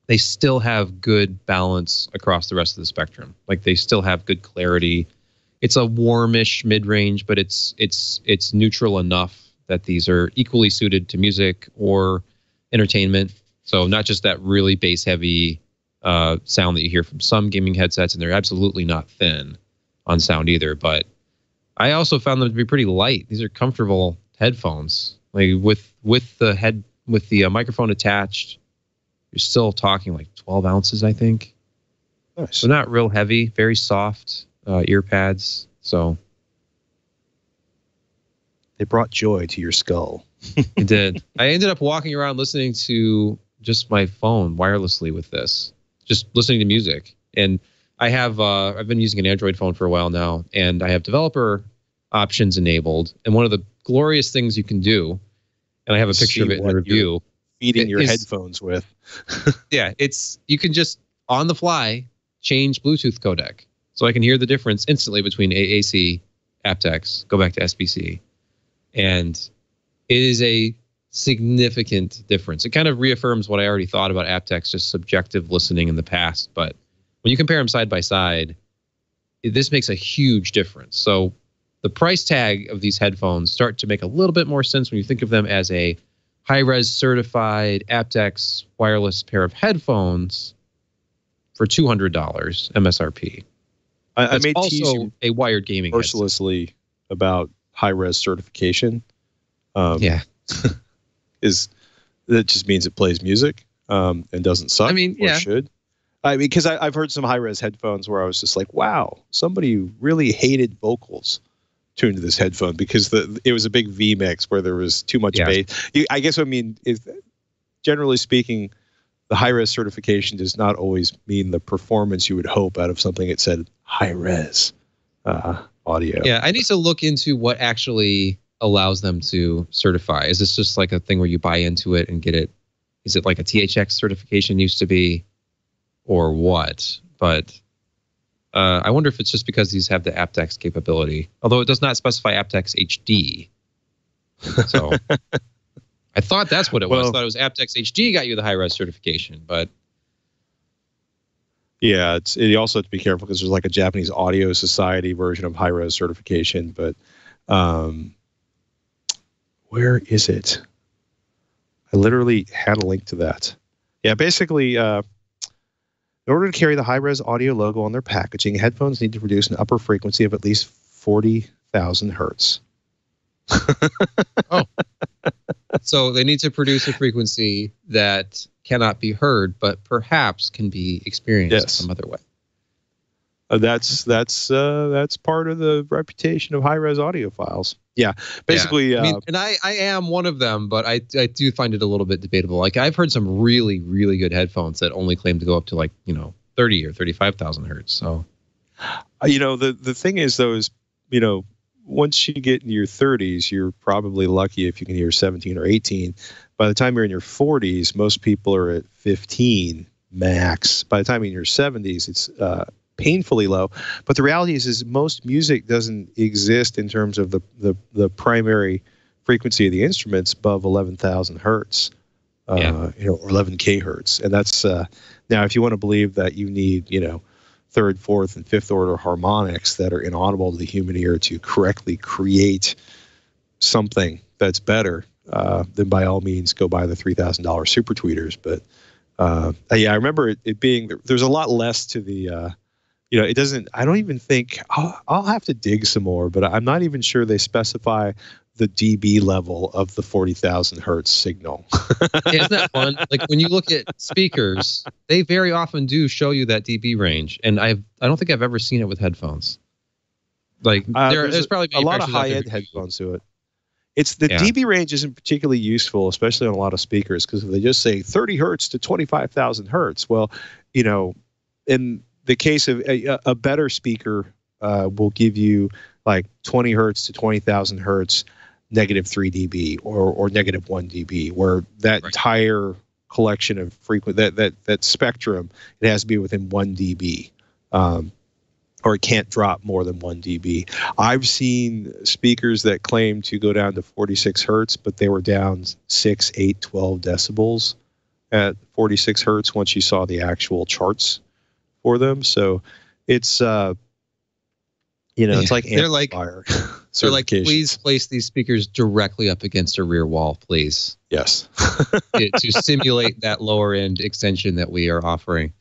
they still have good balance across the rest of the spectrum. Like they still have good clarity. It's a warmish mid-range, but it's it's it's neutral enough that these are equally suited to music or entertainment. So not just that really bass-heavy uh, sound that you hear from some gaming headsets, and they're absolutely not thin on sound either. But I also found them to be pretty light. These are comfortable headphones. Like with with the head with the uh, microphone attached, you're still talking like twelve ounces, I think. Nice. So not real heavy, very soft. Uh, ear pads, so they brought joy to your skull. It did. I ended up walking around listening to just my phone wirelessly with this, just listening to music. And I have uh, I've been using an Android phone for a while now, and I have developer options enabled. And one of the glorious things you can do, and I have a picture See of it in the review, feeding your is, headphones with. Yeah, it's you can just on the fly change Bluetooth codec. So I can hear the difference instantly between A A C, AptX, go back to S B C. And it is a significant difference. It kind of reaffirms what I already thought about AptX, just subjective listening in the past. But when you compare them side by side, it, this makes a huge difference. So the price tag of these headphones start to make a little bit more sense when you think of them as a high-res certified AptX wireless pair of headphones for two hundred dollars M S R P. I, I made also a wired gaming mercilessly headset. About high res certification. Um, yeah, is that just means it plays music um, and doesn't suck? I mean, or yeah, should I mean because I've heard some high res headphones where I was just like, wow, somebody really hated vocals tuned to this headphone because the it was a big V mix where there was too much yeah. bass. You, I guess I mean, if, generally speaking, the high res certification does not always mean the performance you would hope out of something that said high res uh, audio. Yeah, I need to look into what actually allows them to certify. Is this just like a thing where you buy into it and get it? Is it like a T H X certification used to be or what? But uh, I wonder if it's just because these have the aptX capability, although it does not specify aptX H D. So. I thought that's what it was. Well, I thought it was aptX H D got you the high-res certification, but yeah, it's, you also have to be careful because there's like a Japanese Audio Society version of high-res certification. But um, where is it? I literally had a link to that. Yeah, basically, uh, in order to carry the high-res audio logo on their packaging, headphones need to produce an upper frequency of at least forty thousand hertz. Oh. So they need to produce a frequency that cannot be heard, but perhaps can be experienced yes. some other way. Uh, that's that's uh, that's part of the reputation of high-res audiophiles. Yeah, basically. Yeah. I mean, uh, and I, I am one of them, but I I do find it a little bit debatable. Like I've heard some really really good headphones that only claim to go up to like you know thirty or thirty-five thousand hertz. So, you know the the thing is though is you know. Once you get in your thirties, you're probably lucky if you can hear seventeen or eighteen. By the time you're in your forties, most people are at fifteen max. By the time you're in your seventies, it's uh, painfully low. But the reality is, is most music doesn't exist in terms of the, the, the primary frequency of the instruments above eleven thousand hertz, uh, yeah. you know, or eleven K hertz. And that's uh, now if you want to believe that you need, you know, third, fourth, and fifth order harmonics that are inaudible to the human ear to correctly create something that's better, uh, then by all means go buy the three thousand dollar super tweeters. But uh, yeah, I remember it, it being, there's a lot less to the, uh, you know, it doesn't, I don't even think, I'll, I'll have to dig some more, but I'm not even sure they specify the dB level of the forty thousand hertz signal. Yeah, isn't that fun? Like when you look at speakers, they very often do show you that dB range, and I've I don't think I've ever seen it with headphones. Like uh, there, there's, there's probably a lot of high-end headphones to it. It's the yeah. dB range isn't particularly useful, especially on a lot of speakers, because if they just say thirty hertz to twenty-five thousand hertz, well, you know, in the case of a, a better speaker, uh, will give you like twenty hertz to twenty thousand hertz, negative three dB or or negative one dB, where that right. entire collection of frequency, that that that spectrum, it has to be within one dB. Um, or it can't drop more than one dB. I've seen speakers that claim to go down to forty-six hertz, but they were down six, eight, twelve decibels at forty-six hertz once you saw the actual charts for them. So it's, uh, you know, it's like they're like, they're like, please place these speakers directly up against a rear wall, please. Yes. to, to simulate that lower end extension that we are offering.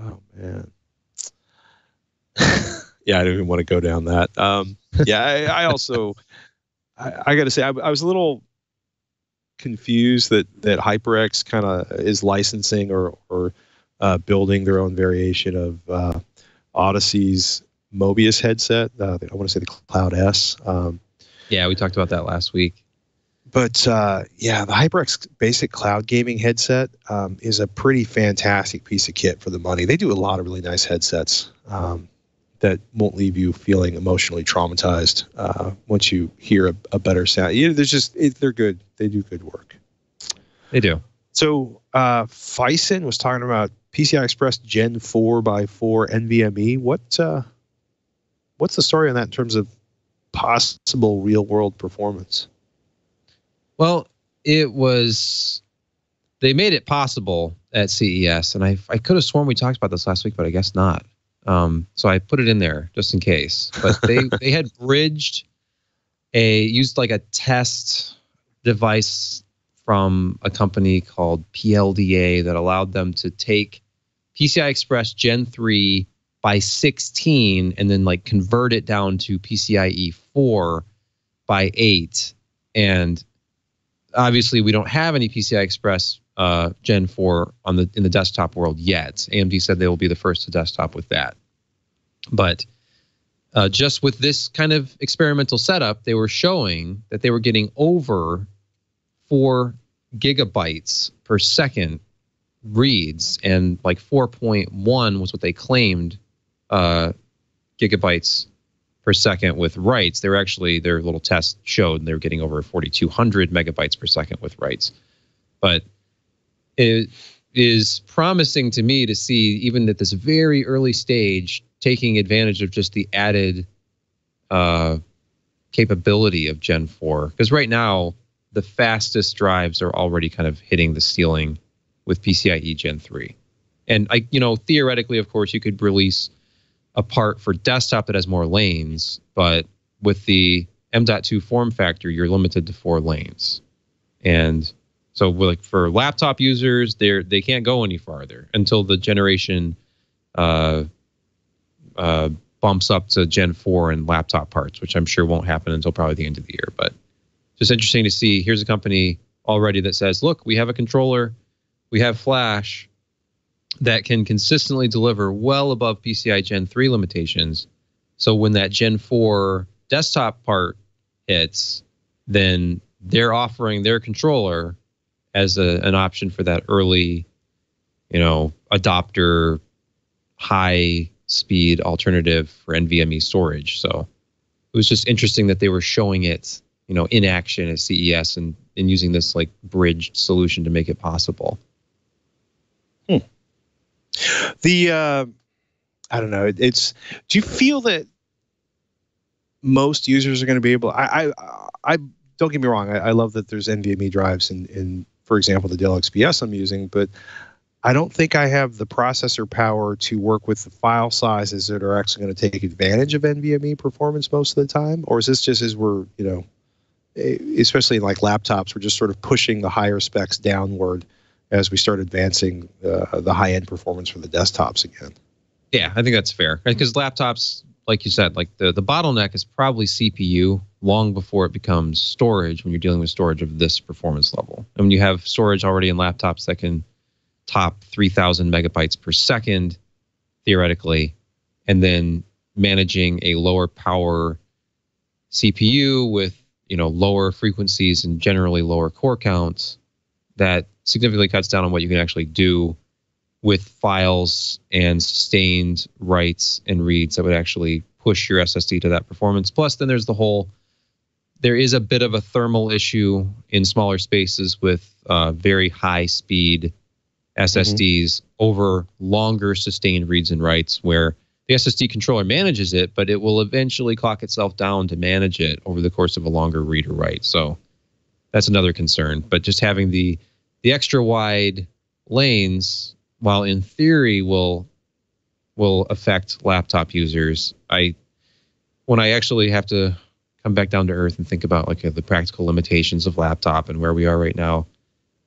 Oh, man. Yeah, I didn't even want to go down that. Um, yeah, I, I also, I, I got to say, I, I was a little confused that that HyperX kind of is licensing or or uh, building their own variation of uh, Odyssey's Mobius headset. Uh, I want to say the Cloud S. Um, yeah, we talked about that last week. But uh, yeah, the HyperX basic cloud gaming headset um, is a pretty fantastic piece of kit for the money. They do a lot of really nice headsets. Um, that won't leave you feeling emotionally traumatized uh, once you hear a, a better sound. You know, there's just it, they're good. They do good work. They do. So uh, Phison was talking about P C I Express Gen four by four NVMe. What uh, what's the story on that in terms of possible real world performance? Well, it was they made it possible at C E S, and I I could have sworn we talked about this last week, but I guess not. Um, so I put it in there just in case, but they, they had bridged a, used like a test device from a company called P L D A that allowed them to take P C I Express Gen three by sixteen and then like convert it down to PCIe four by eight. And obviously we don't have any P C I Express Uh, Gen four on the in the desktop world yet. A M D said they will be the first to desktop with that. But uh, just with this kind of experimental setup, they were showing that they were getting over four gigabytes per second reads, and like four point one was what they claimed uh, gigabytes per second with writes. They were actually, their little test showed they were getting over forty-two hundred megabytes per second with writes. But it is promising to me to see, even at this very early stage, taking advantage of just the added uh, capability of Gen four. Because right now, the fastest drives are already kind of hitting the ceiling with PCIe Gen three. And, I, you know, theoretically, of course, you could release a part for desktop that has more lanes. But with the M dot two form factor, you're limited to four lanes. And so, like for laptop users, they they can't go any farther until the generation uh, uh, bumps up to Gen four and laptop parts, which I'm sure won't happen until probably the end of the year. But just interesting to see. Here's a company already that says, "Look, we have a controller, we have Flash that can consistently deliver well above P C I Gen three limitations. So when that Gen four desktop part hits, then they're offering their controller." As a, an option for that early, you know, adopter, high-speed alternative for NVMe storage. So it was just interesting that they were showing it, you know, in action at C E S and, and using this, like, bridged solution to make it possible. Hmm. The, uh, I don't know, it's, do you feel that most users are going to be able, I, I, I don't get me wrong, I, I love that there's NVMe drives in, in for example, the Dell X P S I'm using, but I don't think I have the processor power to work with the file sizes that are actually going to take advantage of NVMe performance most of the time. Or is this just as we're, you know, especially in like laptops, we're just sort of pushing the higher specs downward as we start advancing uh, the high-end performance for the desktops again? Yeah, I think that's fair, because laptops like you said, like the, the bottleneck is probably C P U long before it becomes storage when you're dealing with storage of this performance level. And when you have storage already in laptops that can top three thousand megabytes per second, theoretically, and then managing a lower power C P U with, you know, lower frequencies and generally lower core counts, that significantly cuts down on what you can actually do with files and sustained writes and reads that would actually push your S S D to that performance. Plus, then there's the whole, there is a bit of a thermal issue in smaller spaces with uh, very high speed S S Ds mm-hmm. over longer sustained reads and writes, where the S S D controller manages it, but it will eventually clock itself down to manage it over the course of a longer read or write. So that's another concern. But just having the the extra wide lanes, while in theory will will affect laptop users, I when I actually have to come back down to earth and think about like the practical limitations of laptop and where we are right now,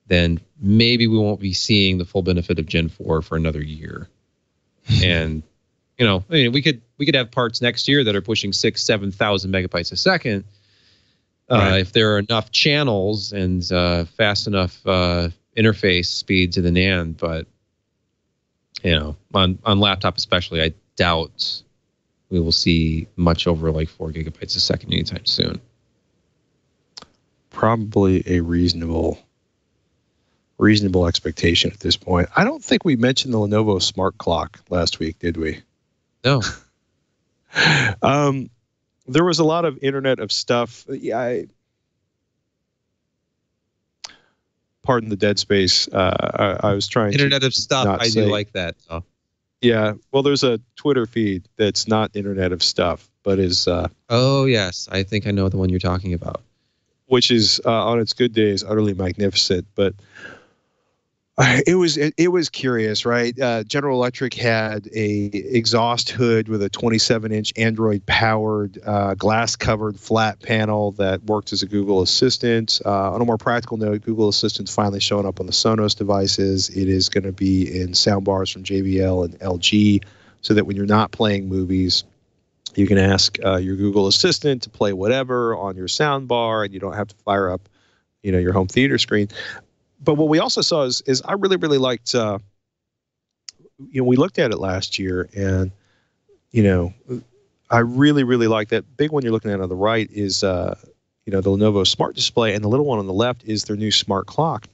then maybe we won't be seeing the full benefit of Gen four for another year. And you know, I mean, we could we could have parts next year that are pushing six, seven thousand megabytes a second, uh, right. if there are enough channels and uh, fast enough uh, interface speed to the NAND. But you know, on on laptop especially, I doubt we will see much over like four gigabytes a second anytime soon. Probably a reasonable. Reasonable expectation at this point. I don't think we mentioned the Lenovo Smart Clock last week, did we? No. um, there was a lot of Internet of Stuff. Yeah, I, pardon the dead space. Uh, I, I was trying Internet to of Stuff. Not I say. do like that. Oh. Yeah. Well, there's a Twitter feed that's not Internet of Stuff, but is. Uh, oh, yes. I think I know the one you're talking about. Which is, uh, on its good days, utterly magnificent, but. It was it, it was curious, right? Uh, General Electric had a exhaust hood with a twenty-seven inch Android-powered uh, glass-covered flat panel that worked as a Google Assistant. Uh, on a more practical note, Google Assistant's finally showing up on the Sonos devices. It is going to be in soundbars from J B L and L G, so that when you're not playing movies, you can ask uh, your Google Assistant to play whatever on your soundbar, and you don't have to fire up, you know, your home theater screen. But what we also saw is, is I really, really liked, uh, you know, we looked at it last year, and, you know, I really, really like that big one you're looking at on the right is, uh, you know, the Lenovo Smart Display, and the little one on the left is their new Smart Clock.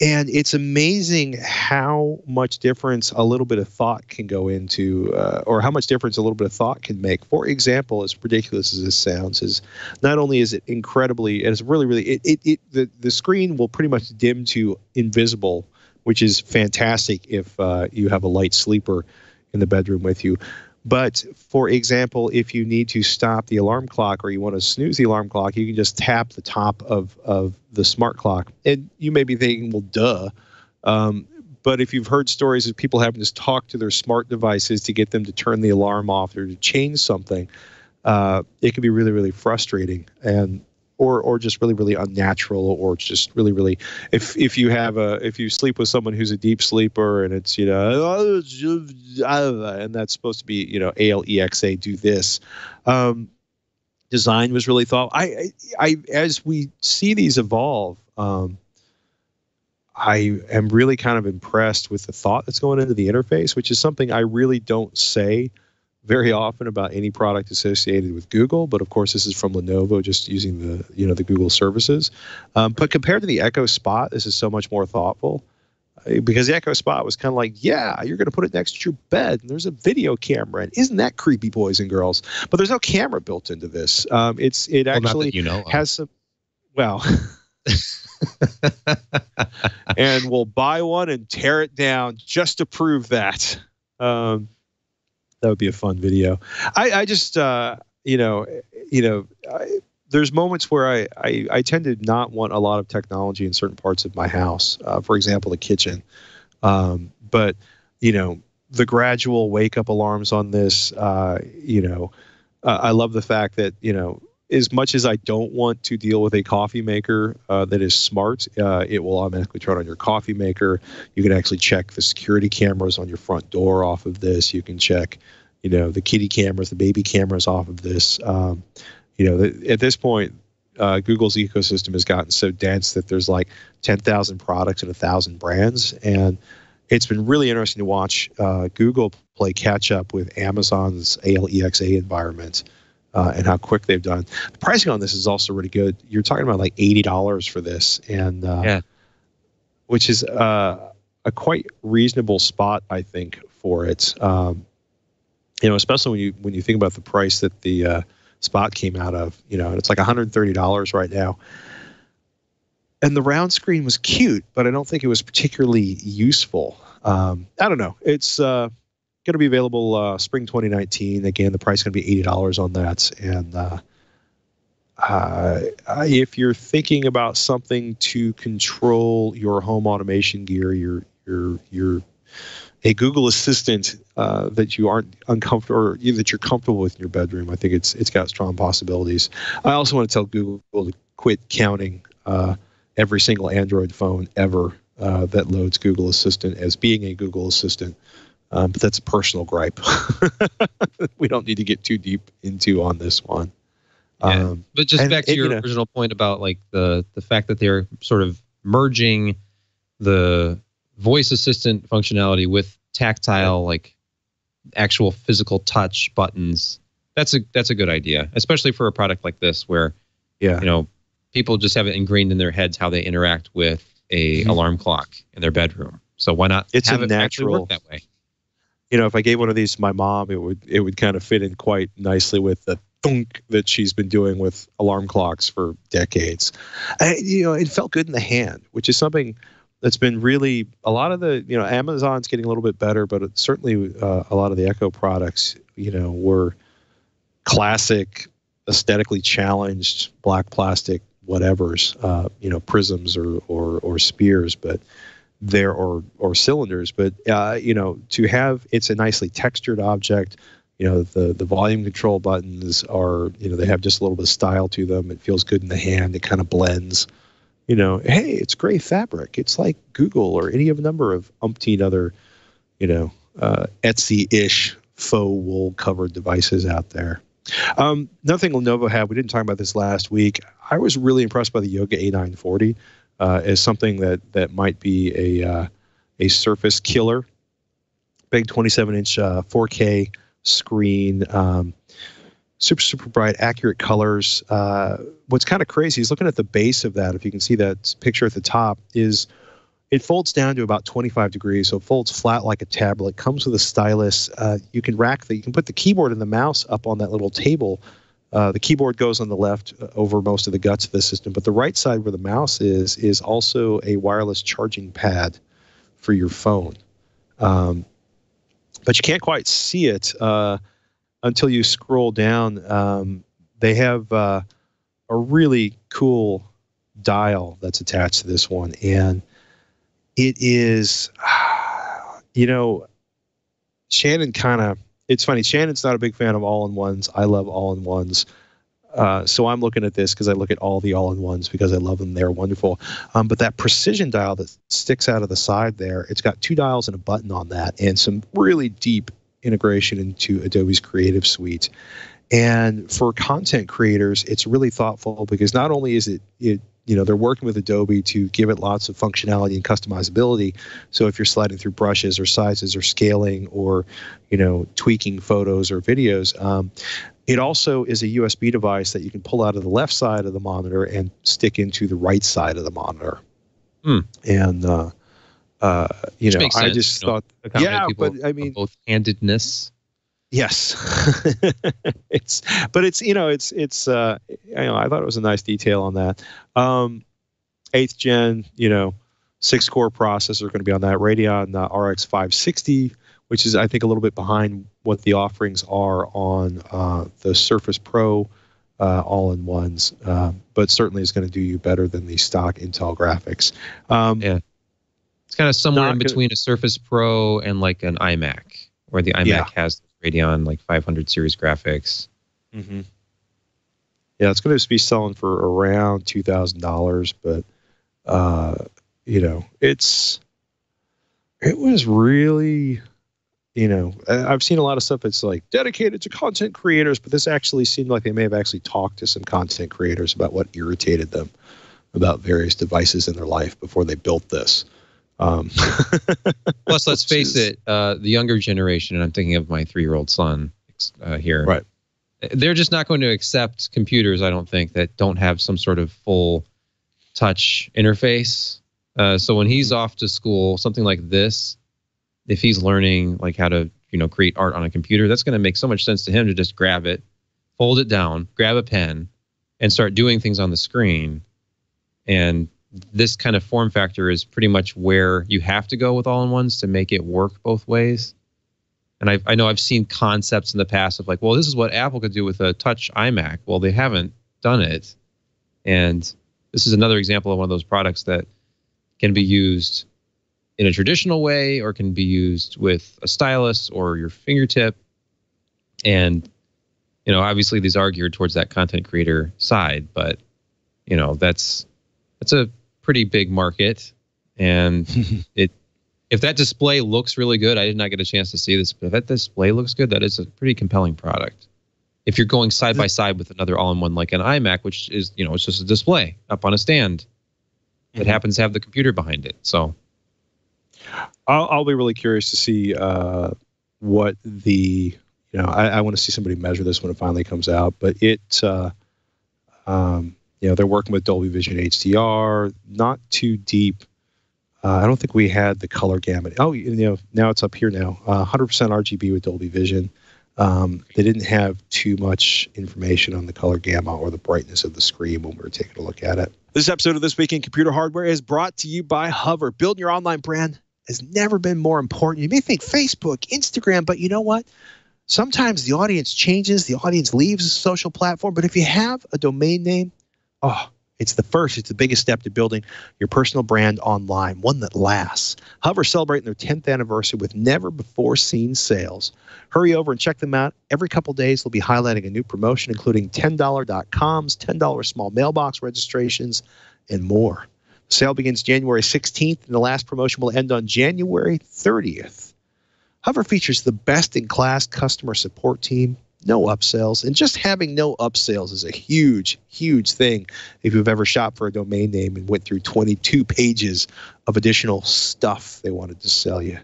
And it's amazing how much difference a little bit of thought can go into, uh, or how much difference a little bit of thought can make. For example, as ridiculous as this sounds, is not only is it incredibly, and it's really, really, it, it, it the, the screen will pretty much dim to invisible, which is fantastic if uh, you have a light sleeper in the bedroom with you. But for example, if you need to stop the alarm clock or you want to snooze the alarm clock, you can just tap the top of, of the smart clock. And you may be thinking, well, duh. Um, but if you've heard stories of people having to talk to their smart devices to get them to turn the alarm off or to change something, uh, it can be really, really frustrating and or or just really, really unnatural, or just really, really if if you have a if you sleep with someone who's a deep sleeper and it's, you know, and that's supposed to be, you know, A L E X A, do this. Um, design was really thought. I, I, I as we see these evolve, um, I am really kind of impressed with the thought that's going into the interface, which is something I really don't say very often about any product associated with Google, but of course this is from Lenovo, just using the you know the Google services. Um, but compared to the Echo Spot, this is so much more thoughtful, because the Echo Spot was kind of like, yeah, you're going to put it next to your bed, and there's a video camera, and isn't that creepy, boys and girls? But there's no camera built into this. Um, it's it well, actually you know has some well. And we'll buy one and tear it down just to prove that. Um, That would be a fun video. I, I just, uh, you know, you know, I, there's moments where I, I, I tend to not want a lot of technology in certain parts of my house. Uh, for example, the kitchen. Um, but, you know, the gradual wake-up alarms on this, uh, you know, uh, I love the fact that, you know, as much as I don't want to deal with a coffee maker uh, that is smart, uh, it will automatically turn on your coffee maker. You can actually check the security cameras on your front door off of this. You can check, you know, the kitty cameras, the baby cameras off of this. Um, you know, the, at this point, uh, Google's ecosystem has gotten so dense that there's like ten thousand products and one thousand brands. And it's been really interesting to watch uh, Google play catch up with Amazon's A L E X A environment uh, and how quick they've done. The pricing on this is also really good. You're talking about like eighty dollars for this, and uh, yeah. which is uh, a quite reasonable spot, I think, for it. Um, you know, especially when you when you think about the price that the uh, spot came out of. You know, and it's like one hundred thirty dollars right now. And the round screen was cute, but I don't think it was particularly useful. Um, I don't know. It's uh, going to be available uh, spring twenty nineteen. Again, the price is going to be eighty dollars on that. And uh, uh, if you're thinking about something to control your home automation gear, your your your a Google Assistant uh, that you aren't uncomfortable or that you're comfortable with in your bedroom, I think it's it's got strong possibilities. I also want to tell Google to quit counting. Uh, every single Android phone ever uh, that loads Google Assistant as being a Google Assistant. Um, but that's a personal gripe. We don't need to get too deep into on this one. Um, yeah. But just and, back to and, your you know, original point about like the, the fact that they're sort of merging the voice assistant functionality with tactile, like actual physical touch buttons. That's a, that's a good idea, especially for a product like this where, yeah. you know, people just have it ingrained in their heads how they interact with a mm-hmm. alarm clock in their bedroom. So why not it's have a it natural, actually work that way? You know, if I gave one of these to my mom, it would it would kind of fit in quite nicely with the thunk that she's been doing with alarm clocks for decades. I, you know, it felt good in the hand, which is something that's been really a lot of the you know Amazon's getting a little bit better, but it, certainly uh, a lot of the Echo products, you know, were classic, aesthetically challenged black plastic. Whatever's, uh, you know, prisms or, or, or spheres, but there or, or cylinders, but, uh, you know, to have, it's a nicely textured object, you know, the, the volume control buttons are, you know, they have just a little bit of style to them. It feels good in the hand. It kind of blends, you know, hey, it's gray fabric. It's like Google or any of a number of umpteen other, you know, uh, Etsy-ish faux wool covered devices out there. Um, another thing Lenovo had, we didn't talk about this last week. I was really impressed by the Yoga A nine forty uh, as something that that might be a uh, a Surface killer. Big twenty-seven inch uh, four K screen, um, super super bright, accurate colors. Uh, what's kind of crazy is looking at the base of that. If you can see that picture at the top, is it folds down to about twenty-five degrees, so it folds flat like a tablet. Comes with a stylus. Uh, you can rack the, you can put the keyboard and the mouse up on that little table. Uh, the keyboard goes on the left uh, over most of the guts of the system, but the right side where the mouse is is also a wireless charging pad for your phone. Um, but you can't quite see it uh, until you scroll down. Um, they have uh, a really cool dial that's attached to this one, and it is, you know, Shannon kind of, it's funny, Shannon's not a big fan of all-in-ones. I love all-in-ones. Uh, so I'm looking at this because I look at all the all-in-ones because I love them. They're wonderful. Um, but that precision dial that sticks out of the side there, it's got two dials and a button on that and some really deep integration into Adobe's Creative Suite. And for content creators, it's really thoughtful because not only is it, it you know, they're working with Adobe to give it lots of functionality and customizability. So if you're sliding through brushes or sizes or scaling or, you know, tweaking photos or videos, um, it also is a U S B device that you can pull out of the left side of the monitor and stick into the right side of the monitor. Mm. And, uh, uh, you Which know, I sense. just you thought, yeah, but I mean, both handedness. Yes, it's but it's you know it's it's uh, you know I thought it was a nice detail on that. Um, eighth gen, you know, six core processor going to be on that Radeon uh, R X five sixty, which is I think a little bit behind what the offerings are on uh, the Surface Pro uh, all-in-ones, uh, but certainly is going to do you better than the stock Intel graphics. Um, yeah, it's kind of somewhere in between a Surface Pro and like an iMac, where the iMac yeah. has Radeon like five hundred series graphics. Mm-hmm. Yeah, it's going to be selling for around two thousand dollars, but uh, you know, it's it was really you know, I've seen a lot of stuff that's like dedicated to content creators, but this actually seemed like they may have actually talked to some content creators about what irritated them about various devices in their life before they built this. Um, Plus, let's face it, uh, the younger generation, and I'm thinking of my three-year-old son uh, here. Right. They're just not going to accept computers, I don't think, that don't have some sort of full touch interface. Uh, so when he's off to school, something like this, if he's learning like how to, you know, create art on a computer, that's going to make so much sense to him to just grab it, fold it down, grab a pen, and start doing things on the screen. And this kind of form factor is pretty much where you have to go with all-in-ones to make it work both ways. And I've, I know I've seen concepts in the past of like, well, this is what Apple could do with a touch iMac. Well, they haven't done it. And this is another example of one of those products that can be used in a traditional way or can be used with a stylus or your fingertip. And, you know, obviously these are geared towards that content creator side, but, you know, that's that's a pretty big market. And it if that display looks really good, I did not get a chance to see this, but if that display looks good, that is a pretty compelling product. If you're going side by side with another all-in-one like an iMac, which is, you know, it's just a display up on a stand that mm-hmm. happens to have the computer behind it. So I'll, I'll be really curious to see uh, what the, you know, I, I want to see somebody measure this when it finally comes out, but it, uh, um, you know, they're working with Dolby Vision H D R, not too deep. Uh, I don't think we had the color gamut. Oh, you know, now it's up here now, uh, one hundred percent R G B with Dolby Vision. Um, they didn't have too much information on the color gamma or the brightness of the screen when we were taking a look at it. This episode of This Week in Computer Hardware is brought to you by Hover. Building your online brand has never been more important. You may think Facebook, Instagram, but you know what? Sometimes the audience changes, the audience leaves a social platform, but if you have a domain name, oh, it's the first, it's the biggest step to building your personal brand online, one that lasts. Hover celebrating their tenth anniversary with never-before-seen sales. Hurry over and check them out. Every couple days, they'll be highlighting a new promotion, including ten dollar dot coms, ten dollar small mailbox registrations, and more. The sale begins January sixteenth, and the last promotion will end on January thirtieth. Hover features the best-in-class customer support team, no upsells, and just having no upsells is a huge, huge thing if you've ever shopped for a domain name and went through twenty-two pages of additional stuff they wanted to sell you.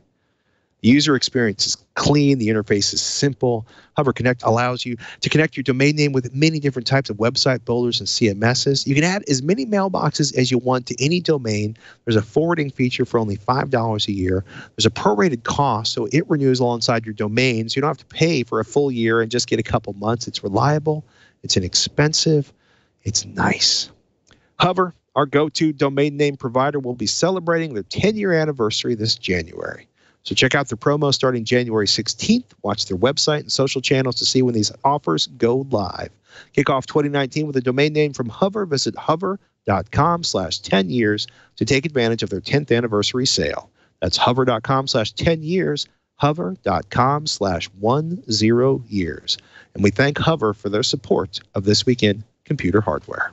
The user experience is clean. The interface is simple. Hover Connect allows you to connect your domain name with many different types of website builders and C M Ss. You can add as many mailboxes as you want to any domain. There's a forwarding feature for only five dollars a year. There's a prorated cost, so it renews alongside your domain, so you don't have to pay for a full year and just get a couple months. It's reliable. It's inexpensive. It's nice. Hover, our go-to domain name provider, will be celebrating their ten-year anniversary this January. So check out their promo starting January sixteenth. Watch their website and social channels to see when these offers go live. Kick off twenty nineteen with a domain name from Hover. Visit hover dot com slash ten years to take advantage of their tenth anniversary sale. That's hover dot com slash ten years, hover dot com slash ten years. And we thank Hover for their support of This Week in Computer Hardware.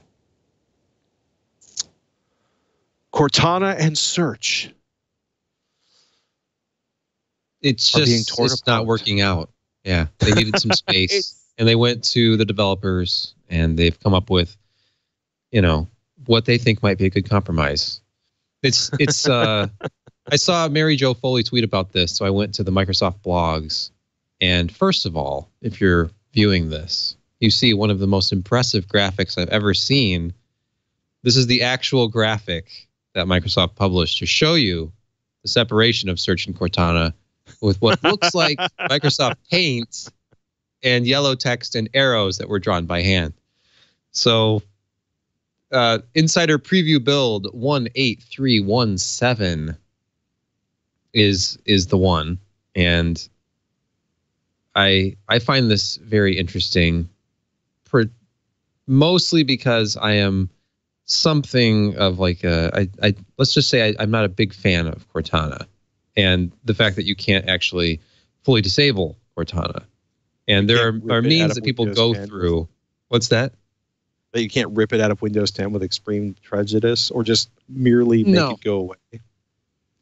Cortana and Search. It's just it's not working out. Yeah, they needed some space, and they went to the developers, and they've come up with, you know, what they think might be a good compromise. It's it's. Uh, I saw Mary Jo Foley tweet about this, so I went to the Microsoft blogs. And first of all, if you're viewing this, you see one of the most impressive graphics I've ever seen. This is the actual graphic that Microsoft published to show you the separation of Search and Cortana, with what looks like Microsoft Paint and yellow text and arrows that were drawn by hand. So uh, Insider Preview Build one eight three one seven is is the one. And I I find this very interesting, per, mostly because I am something of like a, I, I, let's just say I, I'm not a big fan of Cortana. And the fact that you can't actually fully disable Cortana. And there are, are means that people go through. What's that? That you can't rip it out of Windows ten with extreme prejudice or just merely make it go away.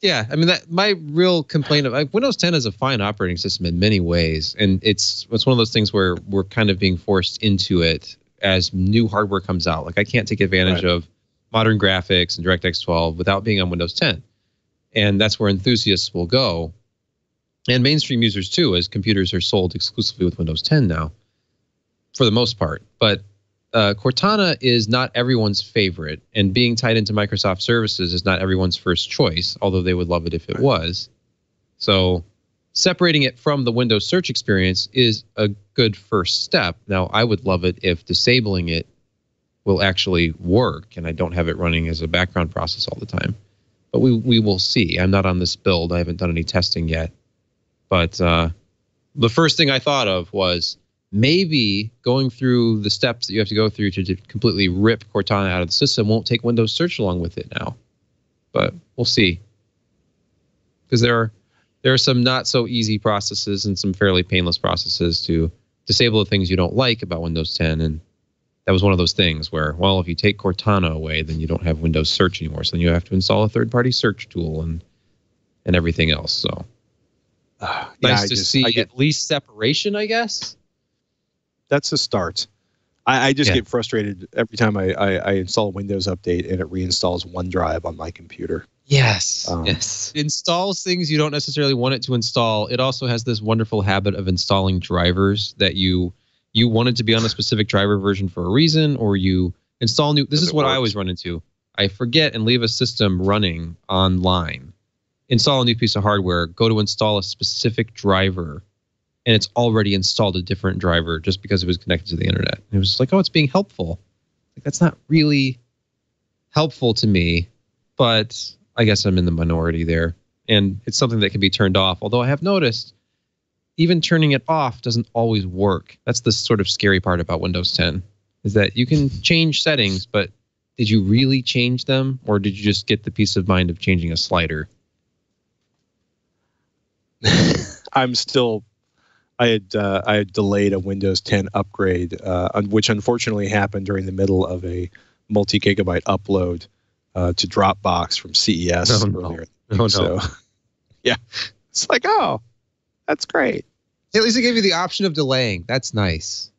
Yeah, I mean, that my real complaint of like, Windows ten is a fine operating system in many ways, and it's it's one of those things where we're kind of being forced into it as new hardware comes out. Like, I can't take advantage right. of modern graphics and DirectX twelve without being on Windows ten, and that's where enthusiasts will go, and mainstream users too, as computers are sold exclusively with Windows ten now, for the most part. But uh, Cortana is not everyone's favorite, and being tied into Microsoft services is not everyone's first choice, although they would love it if it was. So separating it from the Windows search experience is a good first step. Now, I would love it if disabling it will actually work, and I don't have it running as a background process all the time. But we, we will see. I'm not on this build. I haven't done any testing yet. But uh, the first thing I thought of was maybe going through the steps that you have to go through to, to completely rip Cortana out of the system won't take Windows search along with it now. But we'll see. Because there are, there are some not so easy processes and some fairly painless processes to disable the things you don't like about Windows ten. And that was one of those things where, well, if you take Cortana away, then you don't have Windows search anymore. So then you have to install a third-party search tool and and everything else. So uh, nice yeah, to just, see get, at least separation, I guess. That's a start. I, I just yeah. get frustrated every time I, I, I install a Windows update and it reinstalls OneDrive on my computer. Yes, um, yes. It installs things you don't necessarily want it to install. It also has this wonderful habit of installing drivers that you you wanted to be on a specific driver version for a reason, or you install new. This is what works. I always run into. I forget and leave a system running online. Install a new piece of hardware, go to install a specific driver, and it's already installed a different driver just because it was connected to the internet. And it was just like, oh, it's being helpful. Like, that's not really helpful to me, but I guess I'm in the minority there. And it's something that can be turned off, although I have noticed even turning it off doesn't always work. That's the sort of scary part about Windows ten, is that you can change settings, but did you really change them, or did you just get the peace of mind of changing a slider? I'm still... I had uh, I had delayed a Windows ten upgrade, uh, which unfortunately happened during the middle of a multi-gigabyte upload uh, to Dropbox from C E S oh, earlier. No. Oh, so, no. yeah, it's like, oh, that's great. At least it gave you the option of delaying. That's nice.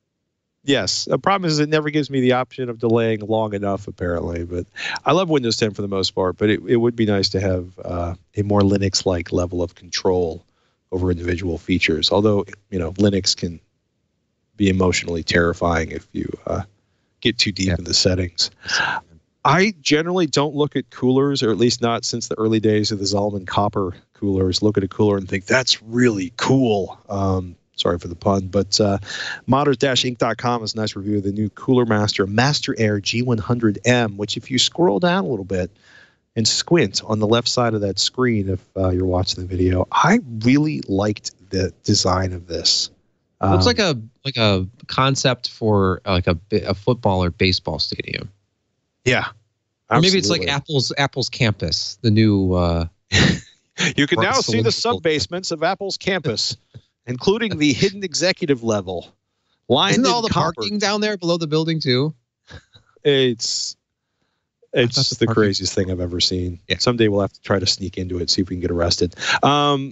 Yes, the problem is it never gives me the option of delaying long enough, apparently. But I love Windows ten for the most part, but it, it would be nice to have uh, a more Linux-like level of control over individual features, although, you know, Linux can be emotionally terrifying if you uh, get too deep yeah. in the settings. I generally don't look at coolers, or at least not since the early days of the Zalman Copper coolers, look at a cooler and think, that's really cool. Um, sorry for the pun, but uh, modders dash inc dot com is a nice review of the new Cooler Master, Master Air G one hundred M, which if you scroll down a little bit and squint on the left side of that screen if uh, you're watching the video. I really liked the design of this. Um, Looks like a like a concept for uh, like a a football or baseball stadium. Yeah, or maybe it's like Apple's Apple's campus, the new. Uh, you can now see the sub basements of Apple's campus, including the hidden executive level. Lined Isn't all the copper. Parking down there below the building too? It's. It's the, the craziest thing I've ever seen. Yeah. Someday we'll have to try to sneak into it, see if we can get arrested. Um,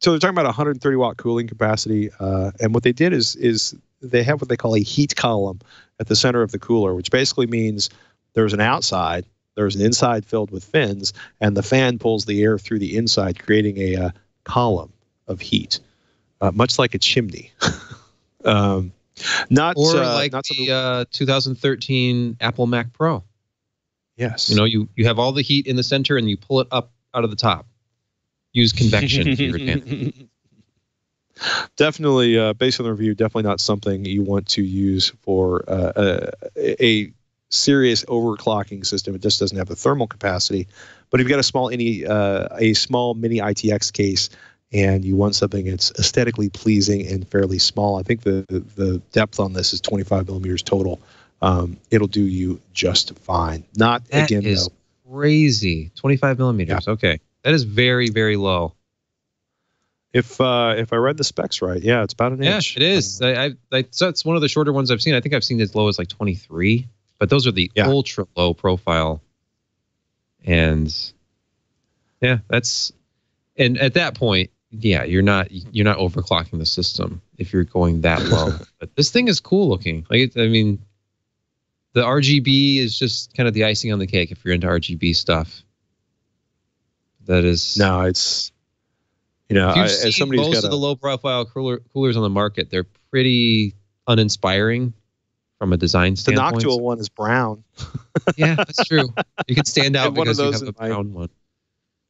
so they're talking about one hundred thirty watt cooling capacity. Uh, and what they did is is they have what they call a heat column at the center of the cooler, which basically means there's an outside, there's an inside filled with fins, and the fan pulls the air through the inside, creating a uh, column of heat, uh, much like a chimney. um, not Or uh, like not the uh, two thousand thirteen Apple Mac Pro. Yes. You know, you, you have all the heat in the center and you pull it up out of the top. Use convection to your advantage. Definitely, uh, based on the review, definitely not something you want to use for uh, a, a serious overclocking system. It just doesn't have the thermal capacity. But if you've got a small any uh, a small mini I T X case and you want something that's aesthetically pleasing and fairly small, I think the, the, the depth on this is twenty-five millimeters total. Um, it'll do you just fine. Not that again, is though. Crazy. twenty-five millimeters. Yeah. Okay, that is very, very low. If uh, if I read the specs right, yeah, it's about an yeah, inch. Yeah, it is. Um, I, I, I, that's one of the shorter ones I've seen. I think I've seen as low as like twenty-three. But those are the yeah. ultra low profile. And yeah, that's, and at that point, yeah, you're not you're not overclocking the system if you're going that low. But this thing is cool looking. Like, I mean, the R G B is just kind of the icing on the cake if you're into R G B stuff. That is no, it's you know, I, as somebody's most got of a, the low profile cooler, coolers on the market, they're pretty uninspiring from a design standpoint. The Noctua one is brown. Yeah, that's true. You can stand out because you have a brown one.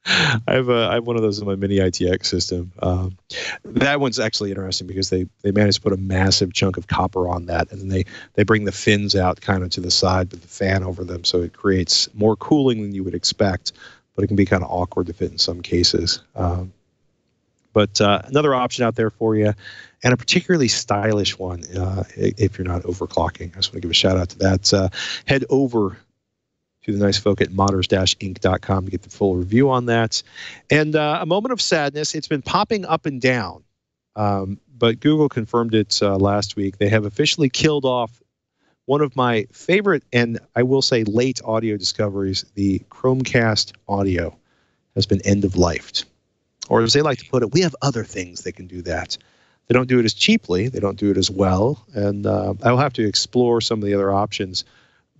I have a I have one of those in my mini I T X system. Um, that one's actually interesting because they they managed to put a massive chunk of copper on that, and then they they bring the fins out kind of to the side with the fan over them, so it creates more cooling than you would expect. But it can be kind of awkward to fit in some cases. Um, but uh, another option out there for you, and a particularly stylish one uh, if you're not overclocking. I just want to give a shout out to that. Uh, head over to the nice folk at modders dash inc dot com to get the full review on that. And uh, a moment of sadness. It's been popping up and down, um, but Google confirmed it uh, last week. They have officially killed off one of my favorite and I will say late audio discoveries. The Chromecast audio has been end-of-lifed. Or as they like to put it, we have other things that can do that. They don't do it as cheaply. They don't do it as well. And uh, I'll have to explore some of the other options.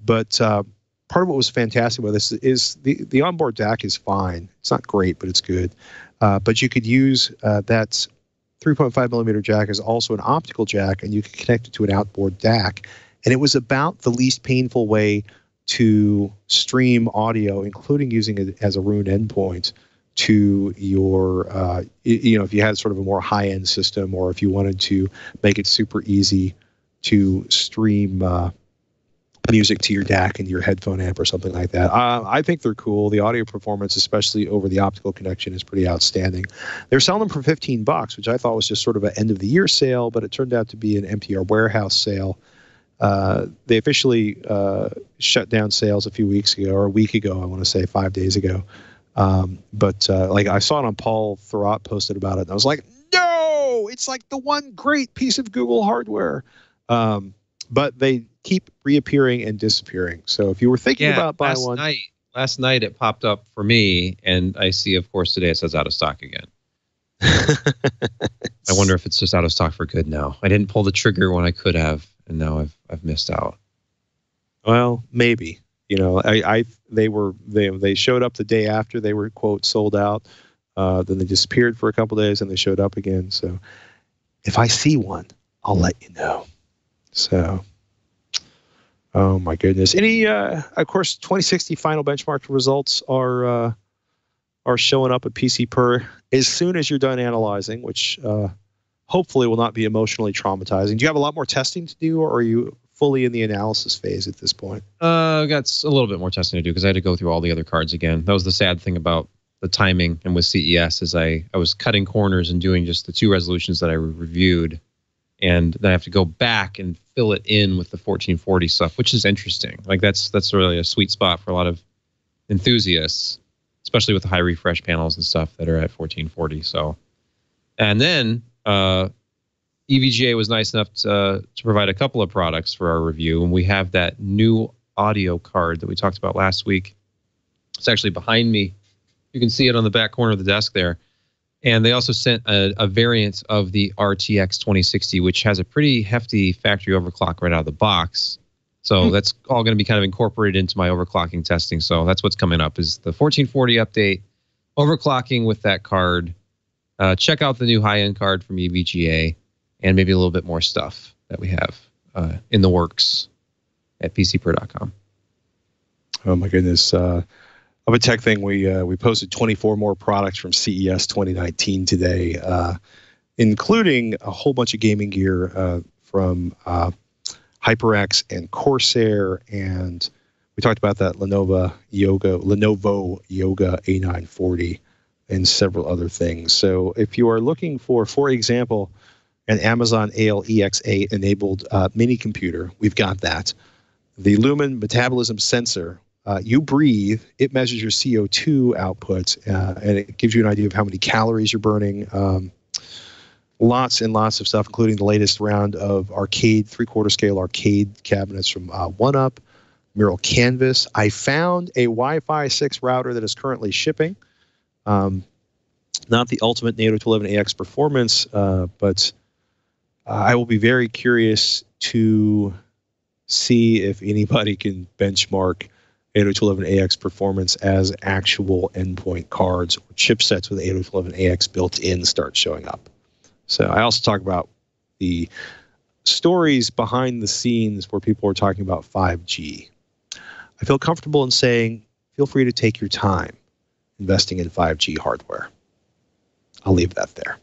But uh, part of what was fantastic about this is the, the onboard D A C is fine. It's not great, but it's good. Uh, but you could use uh, that three point five millimeter jack is also an optical jack, and you can connect it to an outboard D A C. And it was about the least painful way to stream audio, including using it as a roon endpoint to your, uh, you know, if you had sort of a more high-end system, or if you wanted to make it super easy to stream uh, music to your D A C and your headphone amp or something like that. Uh, I think they're cool. The audio performance, especially over the optical connection, is pretty outstanding. They're selling them for fifteen bucks, which I thought was just sort of an end-of-the-year sale, but it turned out to be an M T R warehouse sale. Uh, they officially uh, shut down sales a few weeks ago, or a week ago, I want to say, five days ago. Um, but uh, like I saw it on Paul Thurrott posted about it, and I was like, no, it's like the one great piece of Google hardware. Um, but they keep reappearing and disappearing. So if you were thinking yeah, about buying last one, night, last night it popped up for me, and I see, of course, today it says out of stock again. I wonder if it's just out of stock for good now. I didn't pull the trigger when I could have. And now I've I've missed out. Well, maybe you know I, I they were they they showed up the day after they were quote sold out. Uh, then they disappeared for a couple of days and they showed up again. So if I see one, I'll let you know. So oh my goodness! Any uh, of course twenty sixty final benchmark results are uh, are showing up at PCPer as soon as you're done analyzing, which. Uh, Hopefully will not be emotionally traumatizing. Do you have a lot more testing to do, or are you fully in the analysis phase at this point? Uh, I've got a little bit more testing to do because I had to go through all the other cards again. That was the sad thing about the timing and with C E S is I, I was cutting corners and doing just the two resolutions that I reviewed. And then I have to go back and fill it in with the fourteen forty stuff, which is interesting. Like that's that's really a sweet spot for a lot of enthusiasts, especially with the high refresh panels and stuff that are at fourteen forty. So, and then... Uh, E V G A was nice enough to, uh, to provide a couple of products for our review, and we have that new audio card that we talked about last week. It's actually behind me. You can see it on the back corner of the desk there. And they also sent a, a variant of the R T X twenty sixty, which has a pretty hefty factory overclock right out of the box. So mm. that's all going to be kind of incorporated into my overclocking testing. So that's what's coming up is the fourteen forty update, overclocking with that card. Uh, check out the new high-end card from E V G A and maybe a little bit more stuff that we have uh, in the works at P C Per dot com. Oh, my goodness. Uh, of a tech thing, we uh, we posted twenty-four more products from C E S twenty nineteen today, uh, including a whole bunch of gaming gear uh, from uh, HyperX and Corsair, and we talked about that Lenovo Yoga, Lenovo Yoga A nine forty. And several other things. So if you are looking for, for example, an Amazon A L E X eight-enabled uh, mini computer, we've got that. The Lumen metabolism sensor, uh, you breathe, it measures your C O two output, uh, and it gives you an idea of how many calories you're burning. Um, lots and lots of stuff, including the latest round of arcade, three-quarter scale arcade cabinets from uh, one up, Mural Canvas. I found a Wi-Fi six router that is currently shipping. Um, not the ultimate NATO two eleven A X performance, uh, but uh, I will be very curious to see if anybody can benchmark eight oh two eleven A X performance as actual endpoint cards or chipsets with eight oh two eleven A X built in start showing up. So I also talk about the stories behind the scenes where people are talking about five G. I feel comfortable in saying, feel free to take your time investing in five G hardware. I'll leave that there.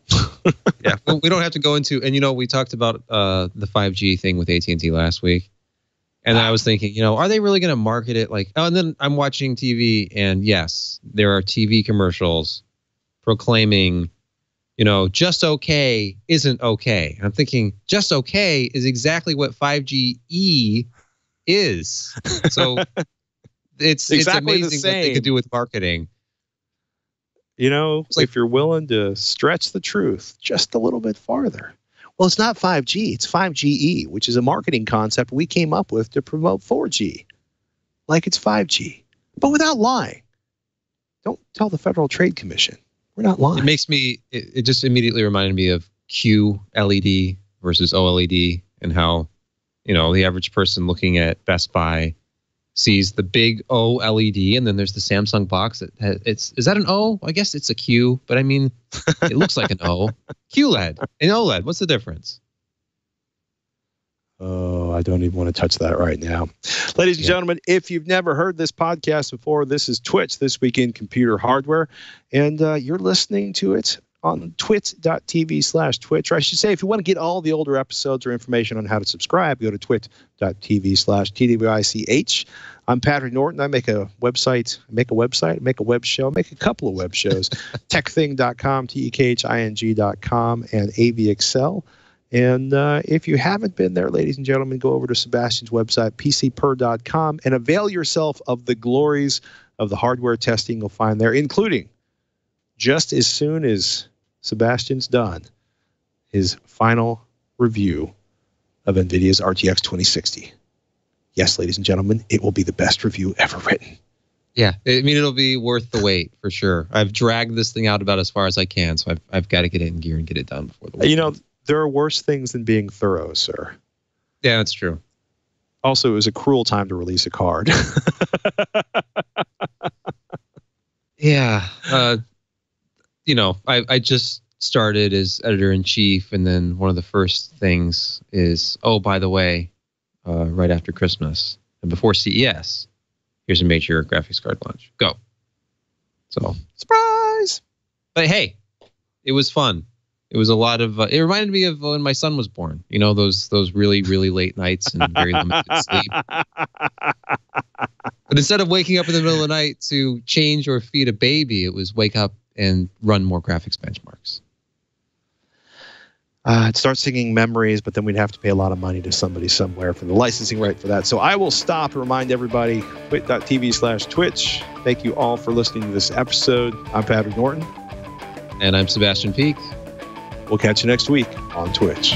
Yeah, well, we don't have to go into, and you know, we talked about uh, the five G thing with A T and T last week. And I was thinking, you know, are they really going to market it like, oh, and then I'm watching T V and yes, there are T V commercials proclaiming, you know, just okay isn't okay. And I'm thinking just okay is exactly what five G E is. So it's, exactly it's amazing the what they could do with marketing. You know, like, if you're willing to stretch the truth just a little bit farther. Well, it's not five G, it's five G E, which is a marketing concept we came up with to promote four G, like it's five G, but without lying. Don't tell the Federal Trade Commission. We're not lying. It makes me, it, it just immediately reminded me of Q L E D versus O L E D and how, you know, the average person looking at Best Buy sees the big O L E D and then there's the Samsung box. That has, it's Is that an O? I guess it's a Q, but I mean, it looks like an O. Q L E D and OLED, what's the difference? Oh, I don't even want to touch that right now. Ladies and yeah. gentlemen, if you've never heard this podcast before, this is Twitch, This Week in Computer Hardware, and uh, you're listening to it on twit dot t v slash twitch. Or I should say, if you want to get all the older episodes or information on how to subscribe, go to twit dot t v slash T W I C H. I'm Patrick Norton. I make a website, make a website, make a web show, make a couple of web shows, tech thing dot com, T E K H I N G dot com, and A V Excel. And uh, if you haven't been there, ladies and gentlemen, go over to Sebastian's website, P C Per dot com, and avail yourself of the glories of the hardware testing you'll find there, including just as soon as Sebastian's done his final review of NVIDIA's R T X twenty sixty. Yes, ladies and gentlemen, it will be the best review ever written. Yeah, I mean, it'll be worth the wait for sure. I've dragged this thing out about as far as I can, so I've, I've got to get it in gear and get it done before the weekend. You know, there are worse things than being thorough, sir. Yeah, that's true. Also, it was a cruel time to release a card. Yeah, uh... You know, I, I just started as editor-in-chief, and then one of the first things is, oh, by the way, uh, right after Christmas and before C E S, here's a major graphics card launch. Go. So surprise! But hey, it was fun. It was a lot of, uh, it reminded me of when my son was born. You know, those those really, really late nights and very limited sleep. But instead of waking up in the middle of the night to change or feed a baby, it was wake up and run more graphics benchmarks. Uh, I'd start singing memories, but then we'd have to pay a lot of money to somebody somewhere for the licensing right for that. So I will stop and remind everybody, twit dot t v slash twitch. Thank you all for listening to this episode. I'm Patrick Norton. And I'm Sebastian Peake. We'll catch you next week on Twitch.